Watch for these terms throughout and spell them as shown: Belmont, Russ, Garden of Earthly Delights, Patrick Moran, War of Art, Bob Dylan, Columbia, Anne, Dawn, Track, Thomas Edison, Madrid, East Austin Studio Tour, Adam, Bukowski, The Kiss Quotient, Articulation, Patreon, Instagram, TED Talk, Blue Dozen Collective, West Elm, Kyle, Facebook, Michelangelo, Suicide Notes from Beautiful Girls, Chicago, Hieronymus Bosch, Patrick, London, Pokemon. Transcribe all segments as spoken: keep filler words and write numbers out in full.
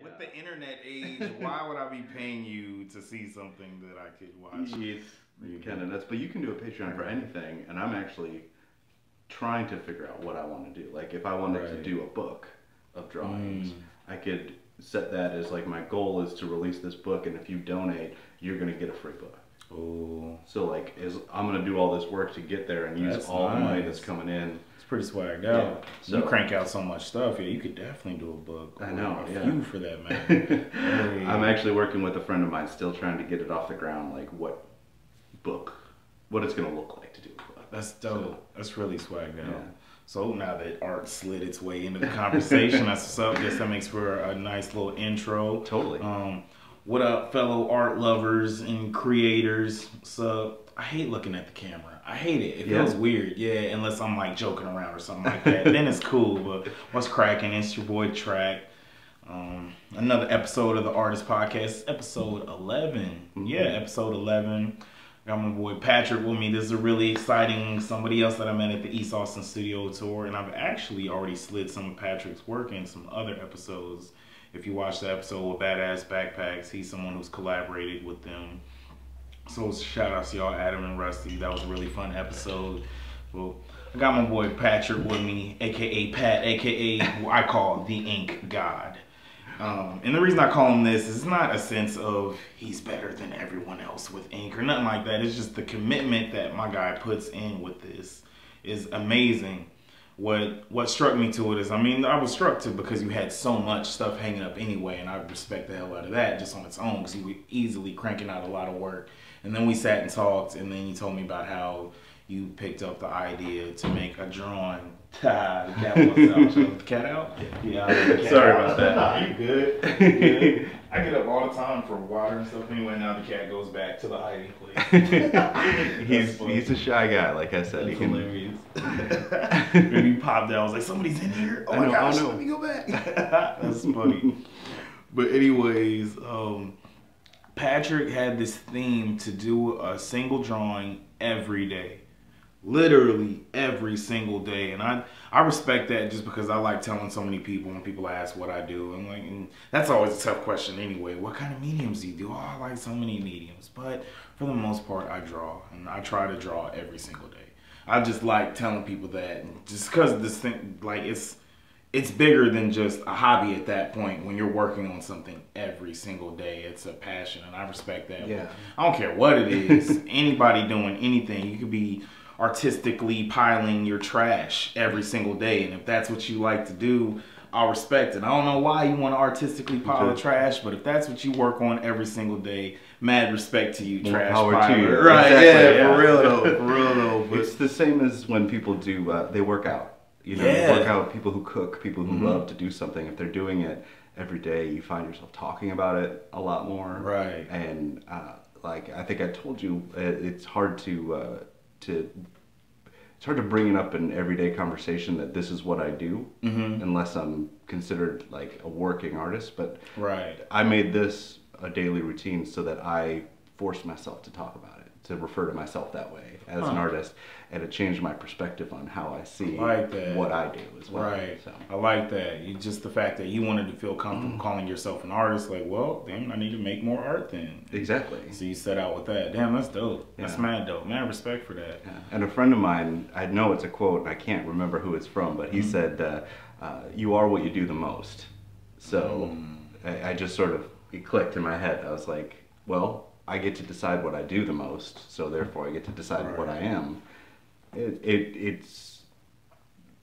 yeah. With the internet age, why would I be paying you to see something that I could watch? It's kind of nuts. But you can do a Patreon for anything, and I'm actually trying to figure out what I want to do. Like, if I wanted right. to do a book of drawings, mm. I could set that as, like, my goal is to release this book, and if you donate, you're going to get a free book. Oh. So, like, is I'm going to do all this work to get there and use that's all nice. the money that's coming in. It's pretty swagged out. Yeah. So, you crank out so much stuff. Yeah, you could definitely do a book. I know. A yeah. few for that, man. Hey. I'm actually working with a friend of mine, still trying to get it off the ground, like, what book, what it's going to look like to do a book. That's dope. So, that's really swagged out. Yeah. So now that art slid its way into the conversation, that's what's up. Guess that makes for a nice little intro. Totally. Um, what up, fellow art lovers and creators? So I hate looking at the camera. I hate it. It yeah. feels weird. Yeah, unless I'm like joking around or something like that. Then it's cool. But what's cracking? It's your boy Track. Um, another episode of the Artists Podcast, episode eleven. Mm-hmm. Yeah, episode eleven. Got my boy Patrick with me. This is a really exciting somebody else that I met at the East Austin Studio Tour, and I've actually already slid some of Patrick's work in some other episodes. If you watch the episode with Badass Backpacks, he's someone who's collaborated with them. So shout out to y'all, Adam and Rusty. That was a really fun episode. Well, I got my boy Patrick with me, aka Pat, aka who I call the Ink God. Um, and the reason I call him this is not a sense of he's better than everyone else with ink or nothing like that. It's just the commitment that my guy puts in with this is amazing. What what struck me to it is, I mean, I was struck to because you had so much stuff hanging up anyway, and I respect the hell out of that just on its own because you were easily cranking out a lot of work. And then we sat and talked, and then you told me about how you picked up the idea to make a drawing. Ah, the cat was out. The cat out? Yeah. yeah cat Sorry out. about that. Nah, you good. You good. I get up all the time for water and stuff. Anyway, now the cat goes back to the hiding place. he's funny. he's a shy guy, like I said. That's he hilarious. Can... Maybe he popped out. I was like, somebody's in here. Oh I my know, gosh, let me go back. That's funny. But anyways, um, Patrick had this theme to do a single drawing every day. Literally every single day, and I I respect that just because I like telling so many people when people ask what I do. I'm like, and that's always a tough question anyway. What kind of mediums do you do? Oh, I like so many mediums, but for the most part, I draw, and I try to draw every single day. I just like telling people that, and just because this thing, like it's it's bigger than just a hobby at that point. When you're working on something every single day, it's a passion, and I respect that. Yeah, I don't care what it is. Anybody doing anything, you could be artistically piling your trash every single day, and if that's what you like to do, I'll respect it. I don't know why you want to artistically pile okay. the trash, but if that's what you work on every single day, mad respect to you, trash piler. Right? Exactly. Yeah, yeah, for real though, for real though. But it's the same as when people do uh, they work out. You know, yeah. They work out. People who cook, people who mm-hmm. love to do something, if they're doing it every day, you find yourself talking about it a lot more. Right. And uh, like I think I told you, it's hard to. Uh, to it's hard to bring it up in everyday conversation that this is what I do mm-hmm. unless I'm considered like a working artist, but right I made this a daily routine so that I forced myself to talk about it, to refer to myself that way as huh. an artist, and it changed my perspective on how I see I like that. what I do as well. Right. So. I like that. You just the fact that you wanted to feel comfortable mm-hmm. calling yourself an artist, like, well, damn, I need to make more art then. Exactly. So you set out with that. Damn, that's dope. Yeah. That's mad dope. Man, respect for that. Yeah. And a friend of mine, I know it's a quote, and I can't remember who it's from, but he mm-hmm. said, uh, uh, you are what you do the most. So mm. I, I just sort of, it clicked in my head. I was like, well, I get to decide what I do the most, so therefore I get to decide right. what I am. It, it it's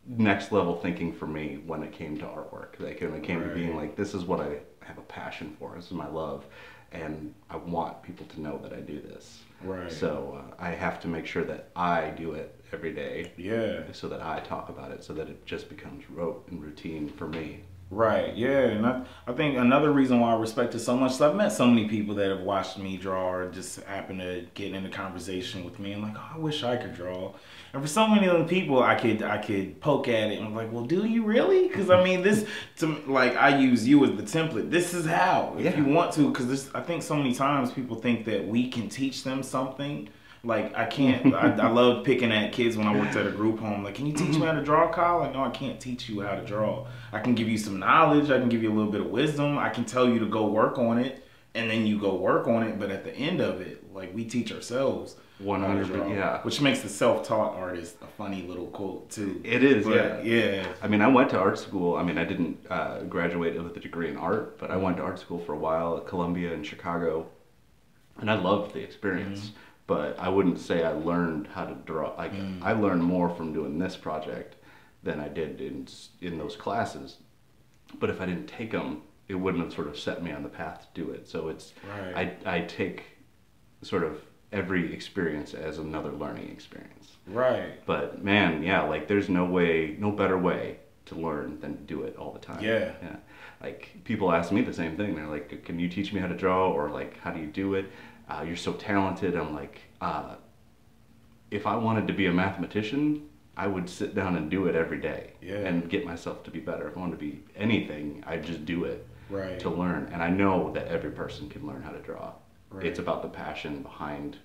next level thinking for me when it came to artwork. Like when it came right. to being like, this is what I have a passion for. This is my love, and I want people to know that I do this. Right. So uh, I have to make sure that I do it every day. Yeah. So that I talk about it, so that it just becomes rote and routine for me. Right, yeah, and I, I think another reason why I respect it so much is I've met so many people that have watched me draw or just happen to get into conversation with me. I'm like, oh, I wish I could draw. And for so many other people, I could I could poke at it and I'm like, well, do you really? Because I mean, this to like I use you as the template. This is how if yeah. you want to, because I think so many times people think that we can teach them something. Like, I can't, I, I loved picking at kids when I worked at a group home. Like, can you teach me how to draw, Kyle? Like, no, I can't teach you how to draw. I can give you some knowledge. I can give you a little bit of wisdom. I can tell you to go work on it, and then you go work on it. But at the end of it, like, we teach ourselves. one hundred percent, yeah. Which makes the self-taught artist a funny little quote, too. It is, but, yeah. Yeah. I mean, I went to art school. I mean, I didn't uh, graduate with a degree in art, but I went to art school for a while at Columbia in Chicago, and I loved the experience. Mm-hmm. But I wouldn't say I learned how to draw. Like, mm. I learned more from doing this project than I did in in those classes. But if I didn't take them, it wouldn't have sort of set me on the path to do it. So it's right. I I take sort of every experience as another learning experience. Right. But man, yeah, like there's no way, no better way to learn than to do it all the time. Yeah. Yeah. Like people ask me the same thing. They're like, "Can you teach me how to draw?" Or like, "How do you do it?" Uh, you're so talented. I'm like, uh, if I wanted to be a mathematician, I would sit down and do it every day yeah. and get myself to be better. If I wanted to be anything, I'd just do it right. to learn. And I know that every person can learn how to draw. Right. It's about the passion behind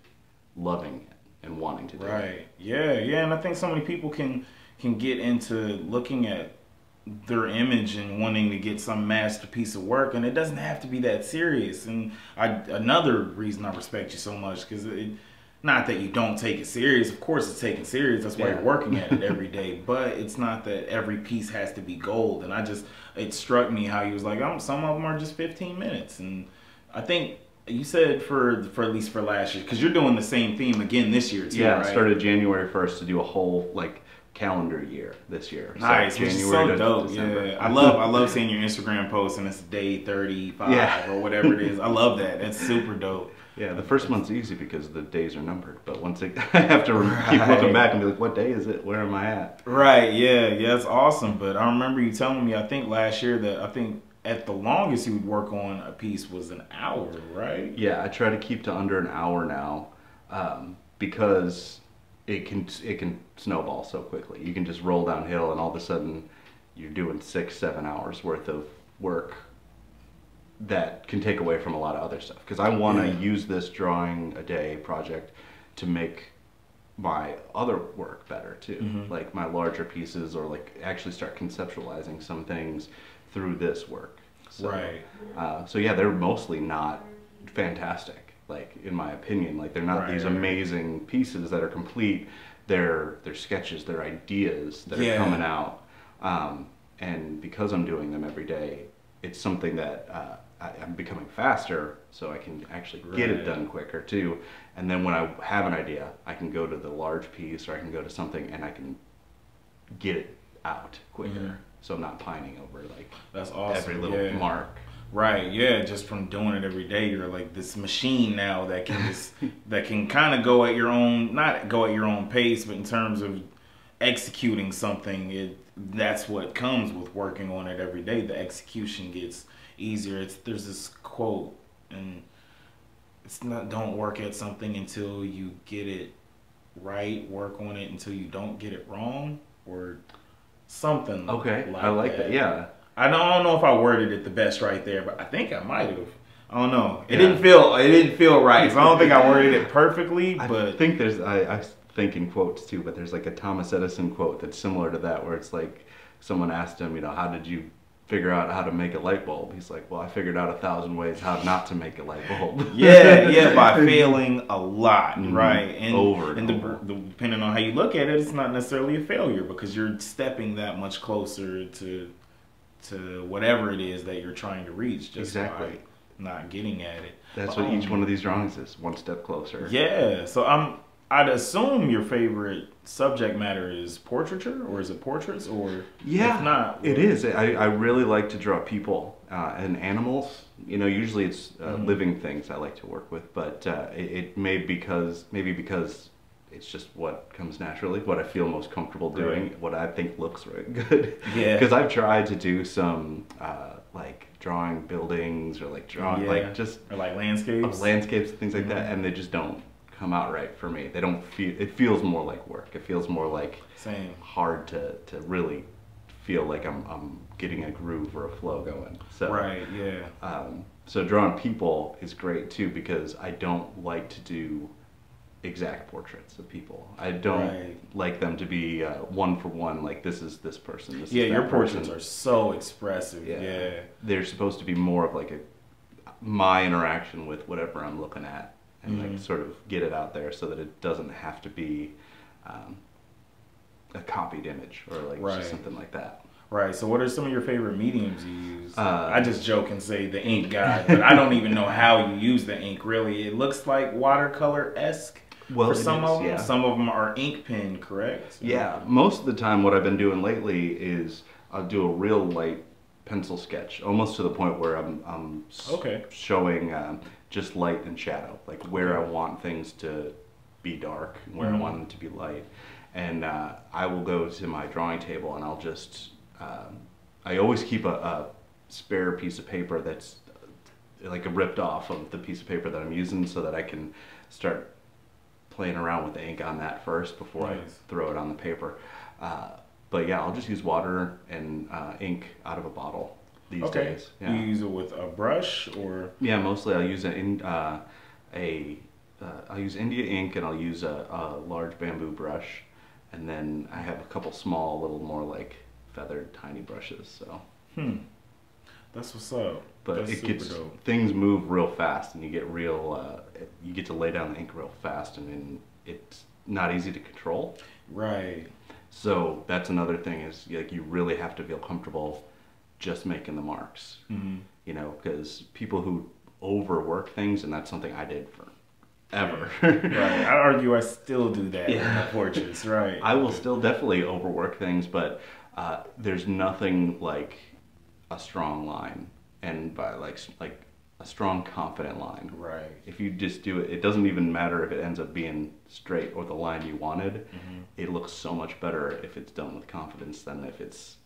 loving it and wanting to do right. it. Right. Yeah, yeah. And I think so many people can, can get into looking at their image and wanting to get some masterpiece of work, and it doesn't have to be that serious. And I, another reason I respect you so much, because it, not that you don't take it serious, of course it's taken serious, that's why yeah. you're working at it every day, but it's not that every piece has to be gold. And I just, it struck me how you was like, oh, some of them are just fifteen minutes. And I think you said for for at least for last year, because you're doing the same theme again this year too, yeah, right? I started January first to do a whole like calendar year this year. Nice. So January so to dope. December. Yeah. I love I love seeing your Instagram posts and it's day thirty-five yeah. or whatever it is. I love that. That's super dope. Yeah, the first month's easy because the days are numbered, but once it, I have to right. keep looking back and be like, what day is it? Where am I at? Right, yeah, yeah, that's awesome. But I remember you telling me, I think last year, that I think at the longest you would work on a piece was an hour, right? Yeah, I try to keep to under an hour now um, because it can it can snowball so quickly. You can just roll downhill and all of a sudden you're doing six, seven hours worth of work that can take away from a lot of other stuff. Because I want to yeah. use this drawing a day project to make my other work better too. Mm-hmm. Like my larger pieces, or like actually start conceptualizing some things through this work. So, right. Uh, so yeah, they're mostly not fantastic. Like, in my opinion, like they're not right. these amazing pieces that are complete. They're, they're sketches, they're ideas that yeah. are coming out. Um, and because I'm doing them every day, it's something that uh, I, I'm becoming faster, so I can actually right. get it done quicker too. And then when I have an idea, I can go to the large piece, or I can go to something and I can get it out quicker. Mm-hmm. So I'm not pining over like That's awesome. every little yeah. mark. Right, yeah, just from doing it every day, you're like this machine now that can just, that can kind of go at your own, not go at your own pace, but in terms of executing something, it that's what comes with working on it every day. The execution gets easier. It's there's this quote, and it's not, don't work at something until you get it right, work on it until you don't get it wrong, or something okay, like that. Okay, I like that, that yeah. I don't know if I worded it the best right there, but I think I might have. I don't know. It yeah. didn't feel. It didn't feel right. So I don't think I worded it perfectly. But I think there's. I, I think in quotes too, but there's like a Thomas Edison quote that's similar to that, where it's like someone asked him, you know, how did you figure out how to make a light bulb? He's like, well, I figured out a thousand ways how not to make a light bulb. Yeah, yeah, by failing a lot, mm-hmm. right? And, over and, and over. The, the, depending on how you look at it, it's not necessarily a failure because you're stepping that much closer to. to whatever it is that you're trying to reach, just exactly. not getting at it. That's what um, each one of these drawings is, one step closer. Yeah, so I'm, I'd assume your favorite subject matter is portraiture, or is it portraits, or yeah, if not? It is. I, I really like to draw people uh, and animals. You know, usually it's uh, mm-hmm. living things I like to work with, but uh, it, it may because, maybe because it's just what comes naturally, what I feel most comfortable doing, right. what I think looks really good. Yeah. Because I've tried to do some, uh, like, drawing buildings or, like, drawing, yeah. like, just... Or, like, landscapes. Uh, landscapes and things like mm-hmm. that, and they just don't come out right for me. They don't feel... It feels more like work. It feels more like... Same. Hard to, to really feel like I'm, I'm getting a groove or a flow going. So, right, yeah. Um, so drawing people is great, too, because I don't like to do exact portraits of people. I don't right. like them to be uh, one for one, like this is this person. This yeah, is that your portraits person. Are so expressive. Yeah. yeah. They're supposed to be more of like a my interaction with whatever I'm looking at and mm-hmm. like sort of get it out there so that it doesn't have to be um, a copied image or like right. just something like that. Right, so what are some of your favorite mediums you use? Uh, I just joke and say the ink guy, but I don't even know how you use the ink, really. It looks like watercolor-esque well, for some is, of them. Yeah. Some of them are ink pen, correct? Yeah, most of the time what I've been doing lately is I'll do a real light pencil sketch, almost to the point where I'm, I'm okay. showing um, just light and shadow, like where I want things to be dark, where mm-hmm. I want them to be light. And uh, I will go to my drawing table and I'll just... Um, I always keep a, a spare piece of paper that's like ripped off of the piece of paper that I'm using so that I can start playing around with the ink on that first before nice. I throw it on the paper. Uh, but yeah, I'll just use water and uh, ink out of a bottle these okay. days. Yeah. You use it with a brush or? Yeah, mostly I'll use, an, uh, a, uh, I'll use India ink and I'll use a, a large bamboo brush. And then I have a couple small little more like feathered tiny brushes, so hmm that's what's up. But that's it gets dope. Things move real fast and you get real uh you get to lay down the ink real fast and then it's not easy to control, right? So that's another thing is like you really have to feel comfortable just making the marks, mm-hmm. you know, because people who overwork things, and that's something I did for ever. Right. I argue I still do that yeah. in my portraits, right? I will still definitely overwork things, but Uh, there's nothing like a strong line, and by like like a strong confident line. Right. If you just do it, it doesn't even matter if it ends up being straight or the line you wanted. Mm-hmm. It looks so much better if it's done with confidence than if it's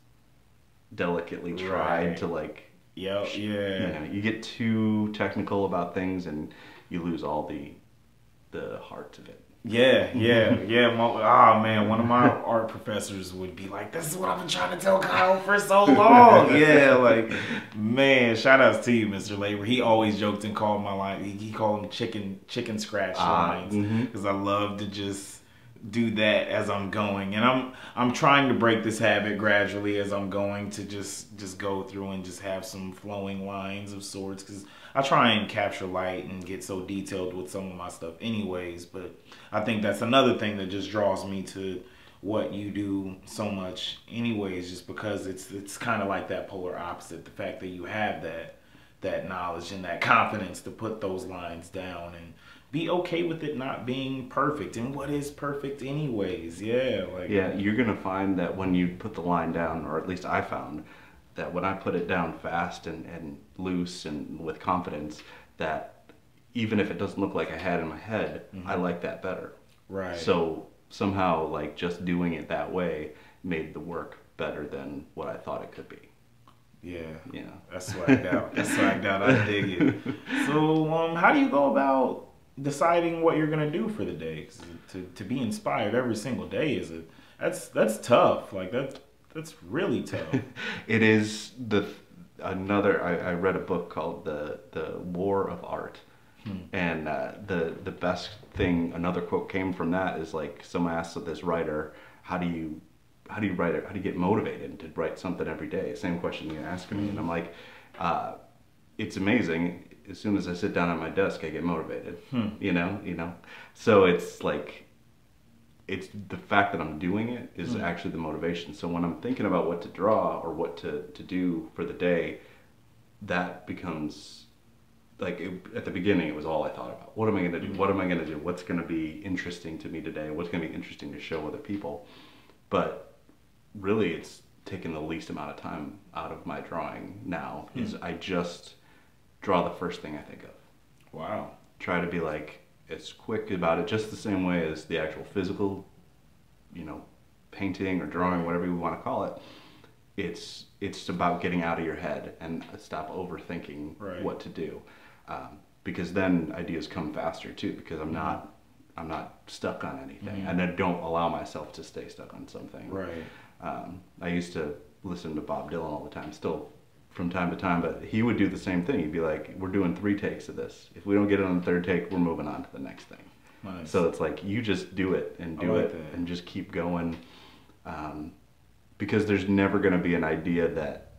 delicately tried right. to like. Yep, yeah. You know, you get too technical about things and you lose all the the heart of it. Yeah, yeah, yeah. Ah, oh, man, one of my art professors would be like, "This is what I've been trying to tell Kyle for so long." Yeah, like, man, shout outs to you, Mister Labor. He always joked and called my line. He, he called them chicken chicken scratch lines because uh, mm-hmm. I love to just do that as I'm going, and I'm I'm trying to break this habit gradually as I'm going to just just go through and just have some flowing lines of sorts because I try and capture light and get so detailed with some of my stuff anyways, but I think that's another thing that just draws me to what you do so much anyways, just because it's it's kind of like that polar opposite, the fact that you have that that knowledge and that confidence to put those lines down and be okay with it not being perfect. And what is perfect anyways? Yeah, like yeah, you're gonna find that when you put the line down, or at least I found that when I put it down fast and, and loose and with confidence, that even if it doesn't look like I had in my head, mm-hmm. I like that better. Right. So somehow like just doing it that way made the work better than what I thought it could be. Yeah. Yeah. That's swagged out. That's swagged out. I dig it. So um, how do you go about deciding what you're going to do for the day? To, to be inspired every single day, is it? That's, that's tough. Like that's... That's really tough. It is the another. I, I read a book called the the War of Art, hmm. and uh, the the best thing. Another quote came from that is like someone asked this writer, "How do you how do you write it? How do you get motivated to write something every day?" Same question you ask me, and I'm like, uh, "It's amazing. As soon as I sit down at my desk, I get motivated." Hmm. You know, you know. So it's like. It's the fact that I'm doing it is mm-hmm. actually the motivation. So when I'm thinking about what to draw or what to, to do for the day, that becomes like it, at the beginning, it was all I thought about. What am I going to do? Mm-hmm. What am I going to do? What's going to be interesting to me today? What's going to be interesting to show other people? But really it's taken the least amount of time out of my drawing now mm-hmm. is I just draw the first thing I think of. Wow. Try to be like, it's quick about it, just the same way as the actual physical, you know, painting or drawing, whatever you want to call it. It's it's about getting out of your head and stop overthinking right. what to do, um, because then ideas come faster too. Because I'm not I'm not stuck on anything, mm-hmm. and I don't allow myself to stay stuck on something. Right. Um, I used to listen to Bob Dylan all the time, still. From time to time, but he would do the same thing. He'd be like, we're doing three takes of this. If we don't get it on the third take, we're moving on to the next thing. Nice. So it's like you just do it and do like it that. and just keep going, um, because there's never going to be an idea that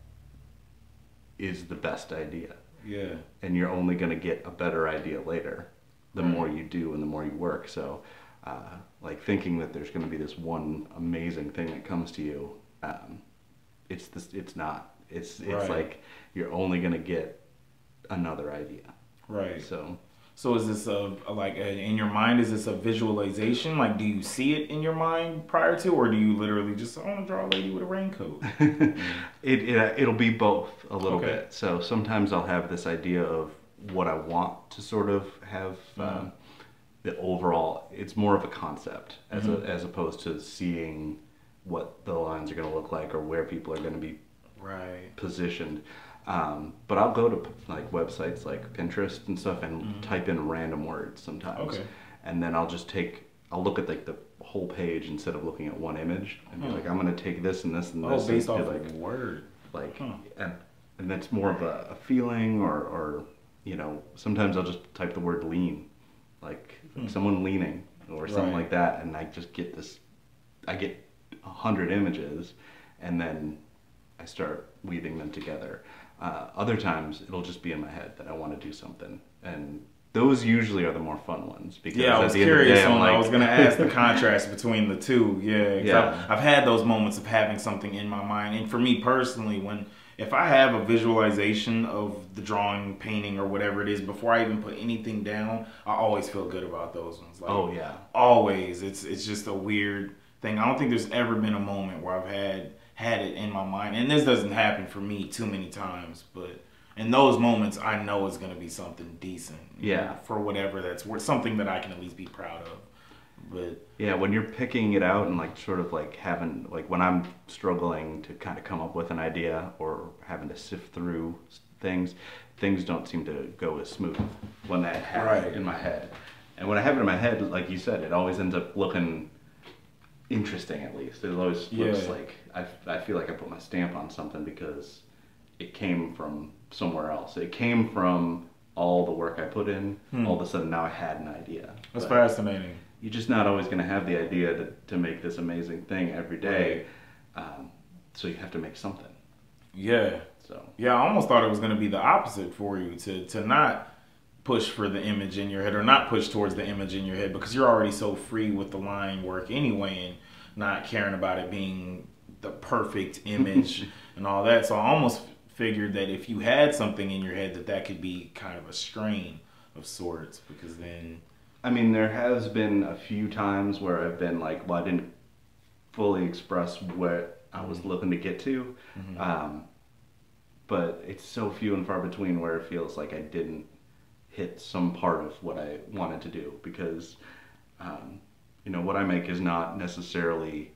is the best idea. Yeah. And you're only going to get a better idea later, the right. more you do and the more you work. So, uh, like thinking that there's going to be this one amazing thing that comes to you, um, it's this. It's not. It's it's right. like you're only going to get another idea. Right. So. So is this a, a like a, in your mind? Is this a visualization? Like, do you see it in your mind prior to, or do you literally just I want to draw a lady with a raincoat? it, it it'll be both a little okay. bit. So sometimes I'll have this idea of what I want to sort of have uh-huh. um, the overall. It's more of a concept as mm-hmm. a, as opposed to seeing what the lines are going to look like or where people are going to be right. positioned. Um, but I'll go to like websites like Pinterest and stuff and mm-hmm. type in random words sometimes. Okay. And then I'll just take, I'll look at like the whole page instead of looking at one image and be hmm. like, I'm going to take this and this and oh, this. Oh, based off of like, a word. Like, huh. and, and that's more of a, a feeling or, or, you know, sometimes I'll just type the word lean, like, hmm. like someone leaning or something right. like that. And I just get this, I get a hundred images and then I start weaving them together. Uh, other times it'll just be in my head that I want to do something, and those usually are the more fun ones. Because yeah, I was curious. Day, on, like... I was gonna ask the contrast between the two. Yeah, yeah. I've, I've had those moments of having something in my mind, and for me personally, when if I have a visualization of the drawing, painting, or whatever it is before I even put anything down, I always feel good about those ones. Like, oh yeah, always. It's it's just a weird thing. I don't think there's ever been a moment where I've had. had it in my mind, and this doesn't happen for me too many times, but in those moments I know it's going to be something decent, yeah, know, for whatever that's worth, something that I can at least be proud of. But yeah, when you're picking it out and like sort of like having like when I'm struggling to kind of come up with an idea or having to sift through things things don't seem to go as smooth when that happens right. in my head. And when I have it in my head, like you said, it always ends up looking interesting, at least. It always looks yeah. like I, I feel like I put my stamp on something because it came from somewhere else. It came from all the work I put in. Hmm. All of a sudden now I had an idea. That's but fascinating. You're just not always going to have the idea to, to make this amazing thing every day. Right. Um, so you have to make something. Yeah. So yeah, I almost thought it was going to be the opposite for you, to, to not push for the image in your head, or not push towards the image in your head, because you're already so free with the line work anyway and not caring about it being the perfect image and all that. So I almost figured that if you had something in your head, that that could be kind of a strain of sorts, because then... I mean, there has been a few times where I've been like, well, I didn't fully express what I was looking to get to, mm-hmm. um, but it's so few and far between where it feels like I didn't hit some part of what I wanted to do, because um, you know, what I make is not necessarily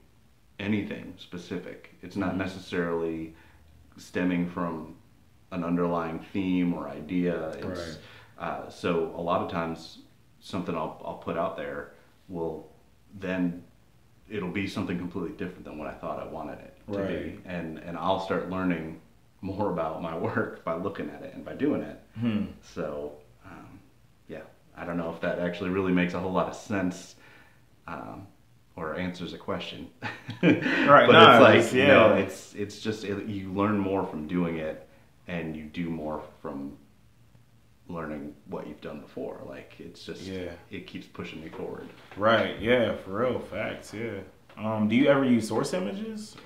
anything specific. It's not mm-hmm. necessarily stemming from an underlying theme or idea. It's, right. uh, so a lot of times something I'll, I'll put out there will then, it'll be something completely different than what I thought I wanted it to right. be. And, and I'll start learning more about my work by looking at it and by doing it. Hmm. So Um, yeah, I don't know if that actually really makes a whole lot of sense um, or answers a question. Right, but no, it's like, it's, yeah. no, it's, it's just, it, you learn more from doing it, and you do more from learning what you've done before. Like, it's just, yeah. it keeps pushing you forward. Right, yeah, for real, facts, yeah. Um, do you ever use source images?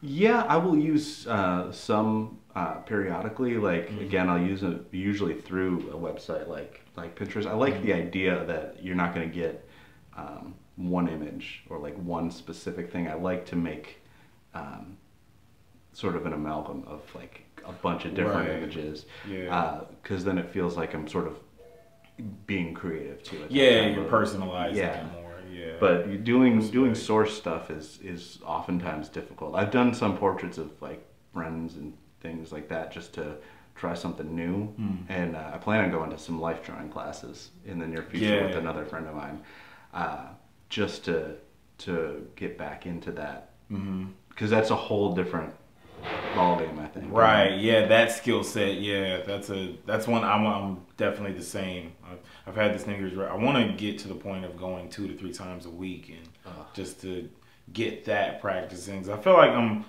Yeah, I will use uh, some Uh, periodically, like mm-hmm. again, I'll use it usually through a website like like Pinterest. I like mm-hmm. the idea that you're not going to get um, one image or like one specific thing. I like to make um, sort of an amalgam of like a bunch of different right. images, because yeah. uh, then it feels like I'm sort of being creative too. Yeah, you're personalizing yeah. it more. Yeah, but doing doing source stuff is is oftentimes difficult. I've done some portraits of like friends and things like that just to try something new, mm. and uh, I plan on going to some life drawing classes in the near future yeah. with another friend of mine, uh, just to to get back into that, because mm-hmm. that's a whole different volume, I think. Right. You know? Yeah, that skill set. Yeah, that's a that's one I'm, I'm definitely the same. I've, I've had the Snickers. I want to get to the point of going two to three times a week and uh. just to get that practice in. I feel like I'm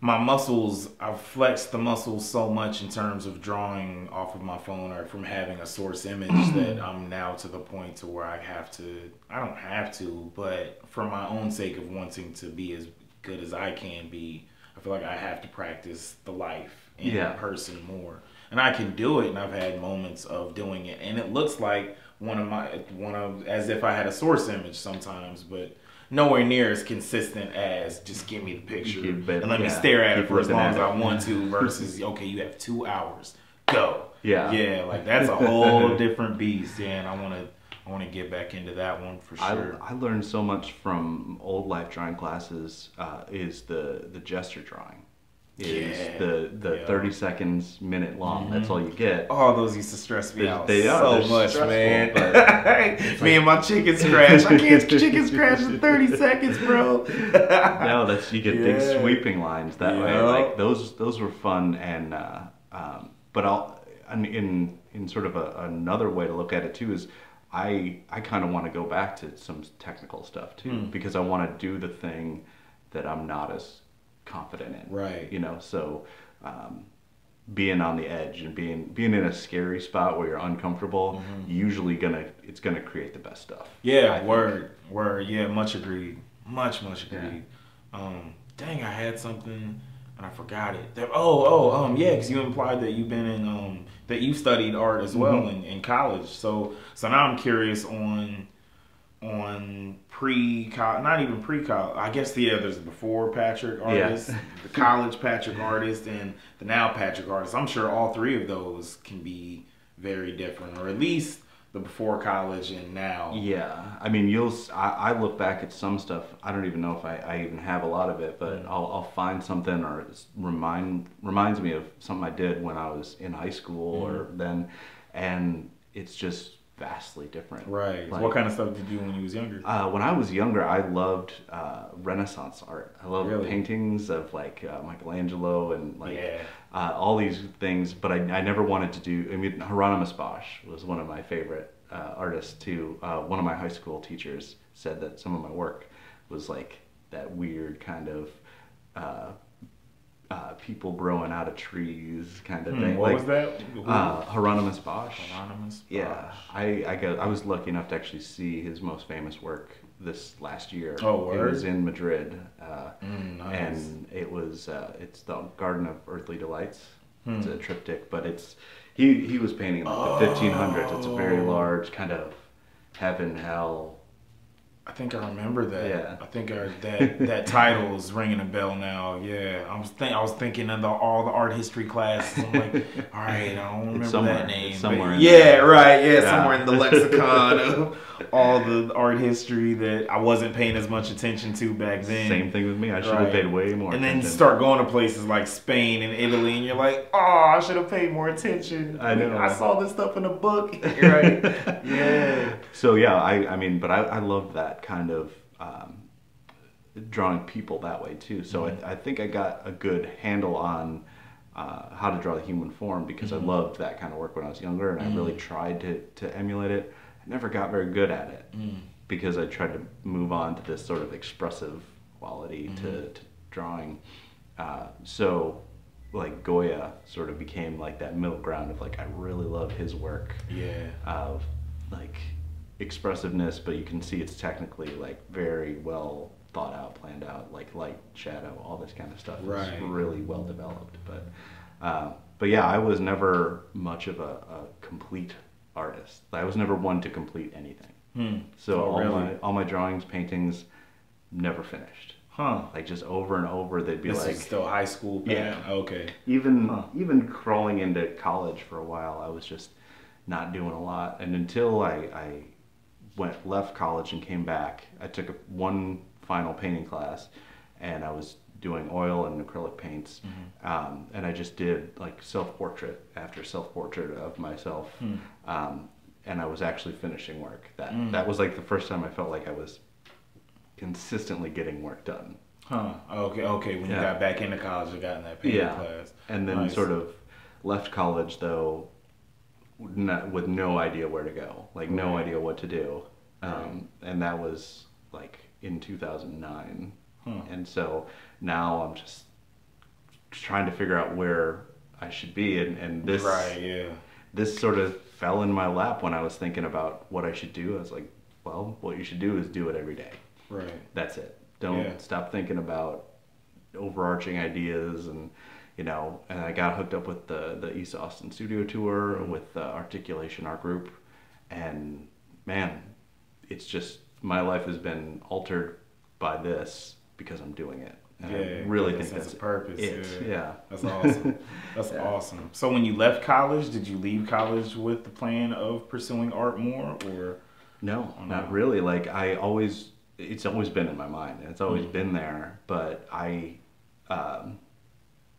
my muscles. I've flexed the muscles so much in terms of drawing off of my phone or from having a source image that I'm now to the point to where I have to. I don't have to, but for my own sake of wanting to be as good as I can be, I feel like I have to practice the life in yeah. person more, and I can do it. And I've had moments of doing it, and it looks like one of my one of as if I had a source image sometimes, but nowhere near as consistent as just give me the picture and let yeah. me stare at Keep it for as long as it. I want to. Versus okay, you have two hours, go. Yeah, yeah, like that's a whole different beast. Yeah, and I want to. I want to get back into that one for sure. I, I learned so much from old life drawing classes. Uh, is the the gesture drawing? Is yeah. the the yeah. thirty seconds, minute long? Mm-hmm. That's all you get. Oh, those used to stress me out they are. so much, man. But like, me and my chicken scratch. I can't chicken scratch in thirty seconds, bro. No, that's you get yeah. big sweeping lines that yeah. way. Like those those were fun and uh, um, but I'll in in, in sort of a, another way to look at it too is. I, I kind of want to go back to some technical stuff too, mm. because I want to do the thing that I'm not as confident in. Right. You know, so um, being on the edge and being being in a scary spot where you're uncomfortable, mm-hmm. usually gonna it's gonna create the best stuff. Yeah. I word. Think. Word. Yeah. Much agreed. Much much agreed. Yeah. Um, dang, I had something and I forgot it. That, oh oh um yeah, because you implied that you've been in um. that you studied art as well mm-hmm. in, in college. So so now I'm curious on on pre-college, not even pre-college, I guess the others, before Patrick artist, yeah. the college Patrick artist, and the now Patrick artist. I'm sure all three of those can be very different, or at least the before college and now. Yeah, I mean, you'll. I, I look back at some stuff, I don't even know if I, I even have a lot of it, but I'll, I'll find something or remind reminds me of something I did when I was in high school mm-hmm. or then, and it's just vastly different. Right. Like, what kind of stuff did you do when you was younger? Uh, when I was younger, I loved uh, Renaissance art. I loved really? paintings of like uh, Michelangelo and like yeah. uh, all these things, but I, I never wanted to do, I mean, Hieronymus Bosch was one of my favorite uh, artists too. Uh, one of my high school teachers said that some of my work was like that weird kind of uh, Uh, people growing out of trees kind of hmm, thing. What like, was that? Uh, Hieronymus Bosch. Hieronymus Bosch. Yeah. I, I, got, I was lucky enough to actually see his most famous work this last year. Oh, word. It was in Madrid. Uh, mm, nice. And it was, uh, it's the Garden of Earthly Delights. Hmm. It's a triptych, but it's, he, he was painting like oh. the fifteen hundreds. It's a very large kind of heaven, hell. I think I remember that. Yeah. I think I, that that title is ringing a bell now. Yeah, I was think I was thinking of the, all the art history classes. I'm like, all right, I don't remember that name. Somewhere. In yeah, the, right. Yeah, yeah, somewhere in the lexicon of all the art history that I wasn't paying as much attention to back then. Same thing with me. I should have right. paid way more. And then you start going to places like Spain and Italy, and you're like, oh, I should have paid more attention. I know. I saw this stuff in a book. Right. Yeah. So yeah, I I mean, but I I loved that. Kind of um, drawing people that way too. So mm-hmm. I, I think I got a good handle on uh, how to draw the human form because mm-hmm. I loved that kind of work when I was younger and mm-hmm. I really tried to, to emulate it. I never got very good at it mm-hmm. because I tried to move on to this sort of expressive quality mm-hmm. to, to drawing. Uh, so like Goya sort of became like that middle ground of like I really love his work. Yeah. Of like expressiveness, but you can see it's technically like very well thought out, planned out, like light, shadow, all this kind of stuff. Right. It's really well developed. But uh, but yeah, I was never much of a, a complete artist. I was never one to complete anything. Hmm. So oh, all really? my all my drawings, paintings, never finished. Huh. Like just over and over, they'd be this like. This is still high school. Pattern. Yeah. Okay. Even huh. even crawling into college for a while, I was just not doing a lot, and until I. I went left college and came back. I took a, one final painting class and I was doing oil and acrylic paints. Mm-hmm. um, and I just did like self-portrait after self-portrait of myself. Mm. Um, and I was actually finishing work. That, mm. that was like the first time I felt like I was consistently getting work done. Huh. Okay. Okay. When yeah. you got back into college, you got in that painting yeah. class, and then nice. sort of left college though, not, with no idea where to go, like right. no idea what to do, um, right. and that was like in two thousand nine, huh. and so now I'm just trying to figure out where I should be, and and this right, yeah. this sort of fell in my lap when I was thinking about what I should do. I was like, well, what you should do is do it every day. Right. That's it. Don't yeah. stop thinking about overarching ideas, and you know. And I got hooked up with the the East Austin Studio Tour mm-hmm. with the Articulation Art Group, and man, it's just my life has been altered by this because I'm doing it. And yeah, I really yeah, think that's, that's purpose. It. Yeah. yeah, that's awesome. That's yeah. awesome. So when you left college, did you leave college with the plan of pursuing art more, or no, not really? Like I always. It's always been in my mind, and it's always mm-hmm. been there, but I, um,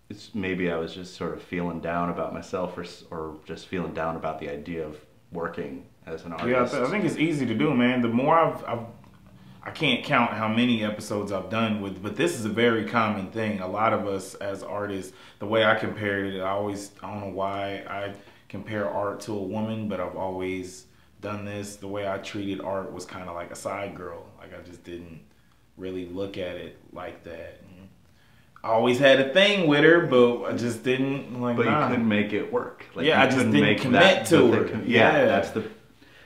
it's maybe I was just sort of feeling down about myself, or or just feeling down about the idea of working as an artist. Yeah, I, th I think it's easy to do, man. The more I've, I've, I can't count how many episodes I've done with, but this is a very common thing. A lot of us as artists, the way I compared it, I always, I don't know why I compare art to a woman, but I've always done this. The way I treated art was kind of like a side girl. Like I just didn't really look at it like that. I always had a thing with her, but I just didn't like. But nah. you couldn't make it work. Like, yeah, I just didn't make commit that, to her. The, yeah, yeah, that's the.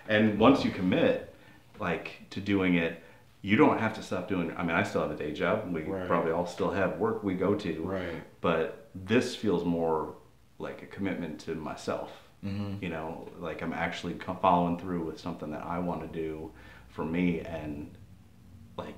And once you commit, like to doing it, you don't have to stop doing. I mean, I still have a day job. And we right. probably all still have work we go to. Right. But this feels more like a commitment to myself. Mm-hmm. You know, like I'm actually following through with something that I want to do for me, and like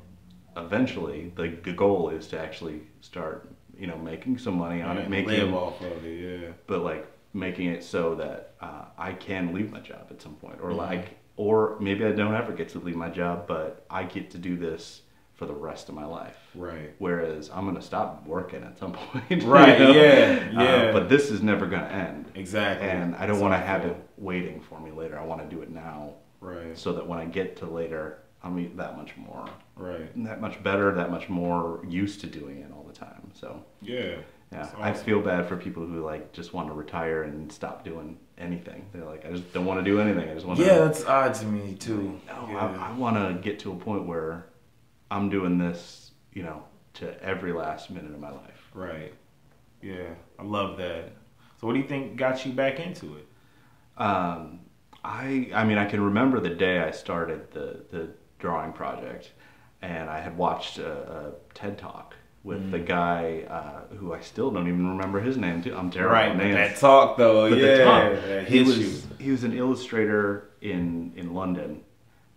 eventually the, the goal is to actually start, you know, making some money on yeah, it, making live off of it, yeah. But like making it so that uh, I can leave my job at some point, or mm-hmm. like, or maybe I don't ever get to leave my job, but I get to do this for the rest of my life. Right. Whereas I'm gonna stop working at some point. Right. You know? Yeah. Yeah. Uh, but this is never gonna end. Exactly. And I don't want to have it waiting for me later. I want to do it now. Right. So that when I get to later, I'm that much more. Right. That much better. That much more used to doing it all the time. So. Yeah. Yeah. Awesome. I feel bad for people who like just want to retire and stop doing anything. They're like, I just don't want to do anything. I just want. Yeah, to... that's odd to me too. No, yeah. I, I want to get to a point where I'm doing this, you know, to every last minute of my life. Right. Yeah. I love that. So what do you think got you back into it? Um, I I mean, I can remember the day I started the, the drawing project, and I had watched a, a TED Talk with mm. the guy uh, who I still don't even remember his name, too. I'm terrible at names. Right, that talk, though. But yeah. Talk, that he, was, you. he was an illustrator in, in London.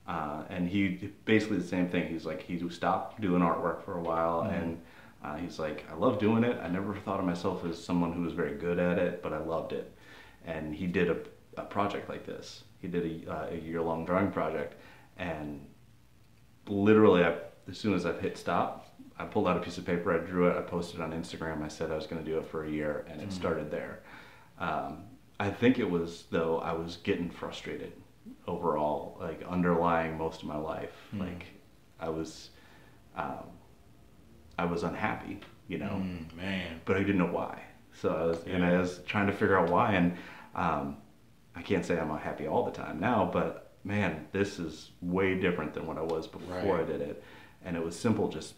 Uh, and he basically the same thing. He's like, he stopped doing artwork for a while, mm-hmm. and uh, he's like, I love doing it. I never thought of myself as someone who was very good at it, but I loved it. And he did a, a project like this. He did a, uh, a year-long drawing project, and literally, I, as soon as I hit stop, I pulled out a piece of paper, I drew it, I posted it on Instagram. I said I was going to do it for a year, and mm-hmm. it started there. Um, I think it was though I was getting frustrated. Overall, like underlying most of my life, mm. like I was, um, I was unhappy, you know, mm, man. But I didn't know why. So I was, yeah. and I was trying to figure out why. And um, I can't say I'm unhappy all the time now, but man, this is way different than what I was before right. I did it. And it was simple, just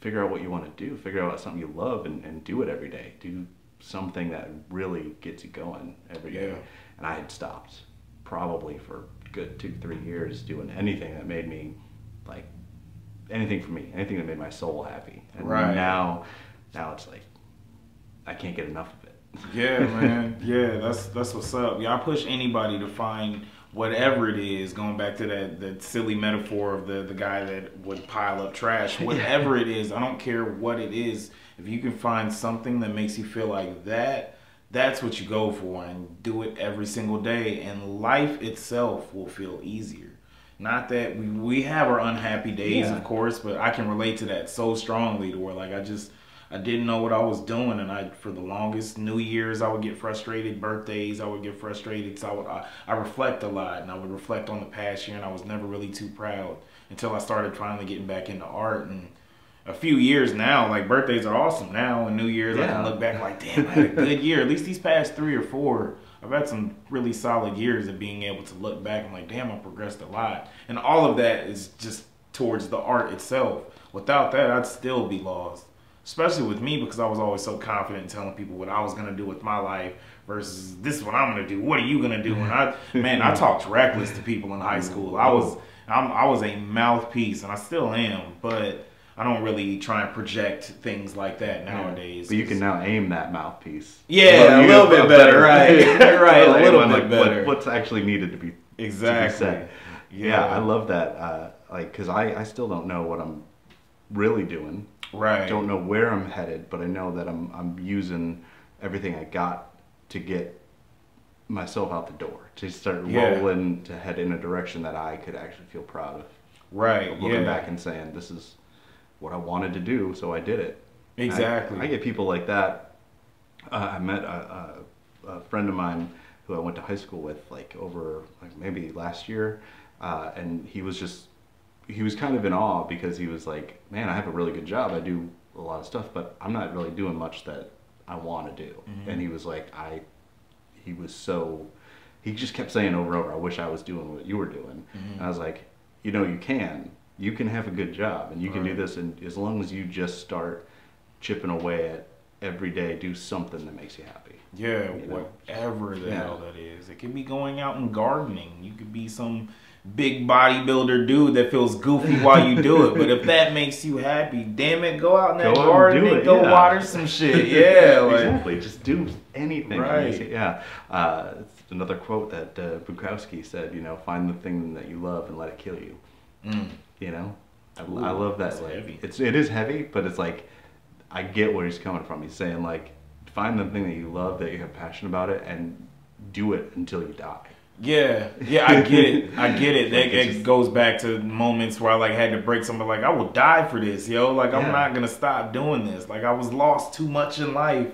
figure out what you want to do, figure out something you love, and, and do it every day. Do something that really gets you going every day. Yeah. And I had stopped. Probably for good two, three years doing anything that made me like anything for me, anything that made my soul happy. And right. now, now it's like, I can't get enough of it. Yeah, man. Yeah. That's, that's what's up. Yeah. I push anybody to find whatever it is, going back to that, that silly metaphor of the, the guy that would pile up trash, whatever yeah. it is. I don't care what it is. If you can find something that makes you feel like that, that's what you go for, and do it every single day, and life itself will feel easier. Not that we, we have our unhappy days, yeah. of course, but I can relate to that so strongly to where like I just, I didn't know what I was doing, and I, for the longest, New Year's, I would get frustrated, birthdays, I would get frustrated, so I, would, I, I reflect a lot, and I would reflect on the past year, and I was never really too proud until I started finally getting back into art, and a few years now, like birthdays are awesome now, and New Year's, yeah. I can look back like, damn, I had a good year. At least these past three or four, I've had some really solid years of being able to look back and like, damn, I progressed a lot. And all of that is just towards the art itself. Without that, I'd still be lost. Especially with me, because I was always so confident in telling people what I was going to do with my life versus this is what I'm going to do. What are you going to do? And I, man, I talked reckless to people in high school. I was, I'm, I was a mouthpiece, and I still am, but I don't really try and project things like that nowadays. But you can now aim that mouthpiece. Yeah, a little bit better, right? Right, a little bit better. What's actually needed to be exactly. To be said. Yeah. Yeah, I love that. Uh, like, because I, I still don't know what I'm really doing. Right. Don't know where I'm headed, but I know that I'm I'm using everything I got to get myself out the door, to start yeah. rolling, to head in a direction that I could actually feel proud of. Right. Looking yeah. back and saying, this is what I wanted to do, so I did it. Exactly. I, I get people like that. Uh, I met a, a, a friend of mine who I went to high school with, like over like maybe last year, uh, and he was just. He was kind of in awe because he was like, man, I have a really good job. I do a lot of stuff, but I'm not really doing much that I want to do. Mm-hmm. And he was like, I, he was so, he just kept saying over and over, I wish I was doing what you were doing. Mm-hmm. And I was like, you know, you can, you can have a good job and you can right. do this. And as long as you just start chipping away at every day, do something that makes you happy. Yeah. You know? Whatever the yeah. hell that is. It could be going out and gardening. You could be some big bodybuilder dude that feels goofy while you do it, but if that makes you happy, damn it, go out in that go garden and, and go yeah. water some shit. Yeah, like, exactly. Just do anything. Right. Yeah. Uh, it's another quote that uh, Bukowski said. You know, find the thing that you love and let it kill you. Mm. You know, I, Ooh, I love that. Like, heavy. It's it is heavy, but it's like I get where he's coming from. He's saying like, find the thing that you love, that you have passion about it, and do it until you die. Yeah, yeah, I get it. I get it. That it just goes back to moments where I like had to break something. Like I will die for this, yo. Like yeah. I'm not gonna stop doing this. Like I was lost too much in life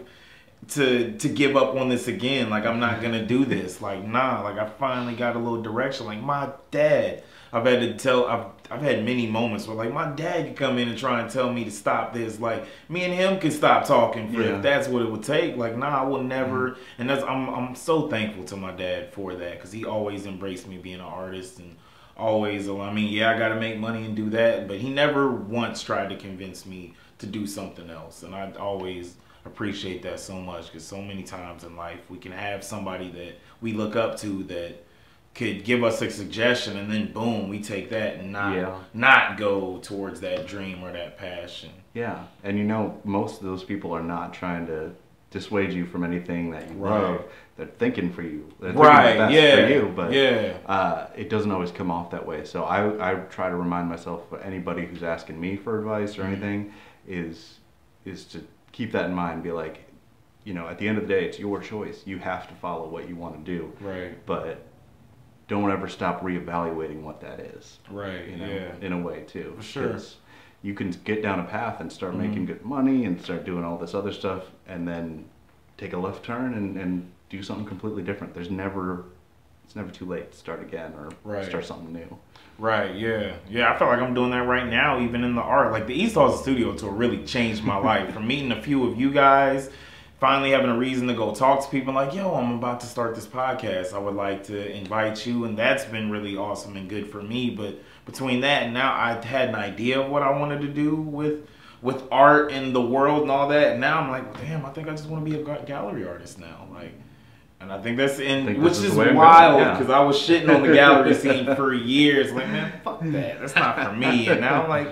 to to give up on this again. Like I'm not gonna do this. Like nah. Like I finally got a little direction. Like my dad, I've had to tell. I've I've had many moments where like my dad could come in and try and tell me to stop this. Like me and him could stop talking for yeah. if that's what it would take. Like nah, I will never. Mm-hmm. And that's I'm I'm so thankful to my dad for that, because he always embraced me being an artist and always. I mean yeah, I got to make money and do that, but he never once tried to convince me to do something else. And I always appreciate that so much, because so many times in life we can have somebody that we look up to that could give us a suggestion, and then boom, we take that and not yeah. not go towards that dream or that passion. Yeah, and you know, most of those people are not trying to dissuade you from anything that you right. love. They're thinking for you. They're right. thinking the best yeah. for you, but yeah. uh, it doesn't always come off that way. So I I try to remind myself, for anybody who's asking me for advice or mm-hmm. anything, is is to keep that in mind. Be like, you know, at the end of the day, it's your choice. You have to follow what you want to do. Right, but don't ever stop reevaluating what that is. Right. You know, yeah. in a way too. For sure. You can get down a path and start mm-hmm. making good money and start doing all this other stuff, and then take a left turn and, and do something completely different. There's never, it's never too late to start again or right. start something new. Right. Yeah. Yeah. I feel like I'm doing that right now, even in the art. Like the East Austin Studio Tour really changed my life. From meeting a few of you guys, finally having a reason to go talk to people like, yo, I'm about to start this podcast. I would like to invite you. And that's been really awesome and good for me. But between that and now, I had an idea of what I wanted to do with with art and the world and all that. And now I'm like, well, damn, I think I just want to be a gallery artist now. Like, and I think that's in, think which is, is wild, because yeah. I was shitting on the gallery scene for years. Like, man, fuck that. That's not for me. And now I'm like,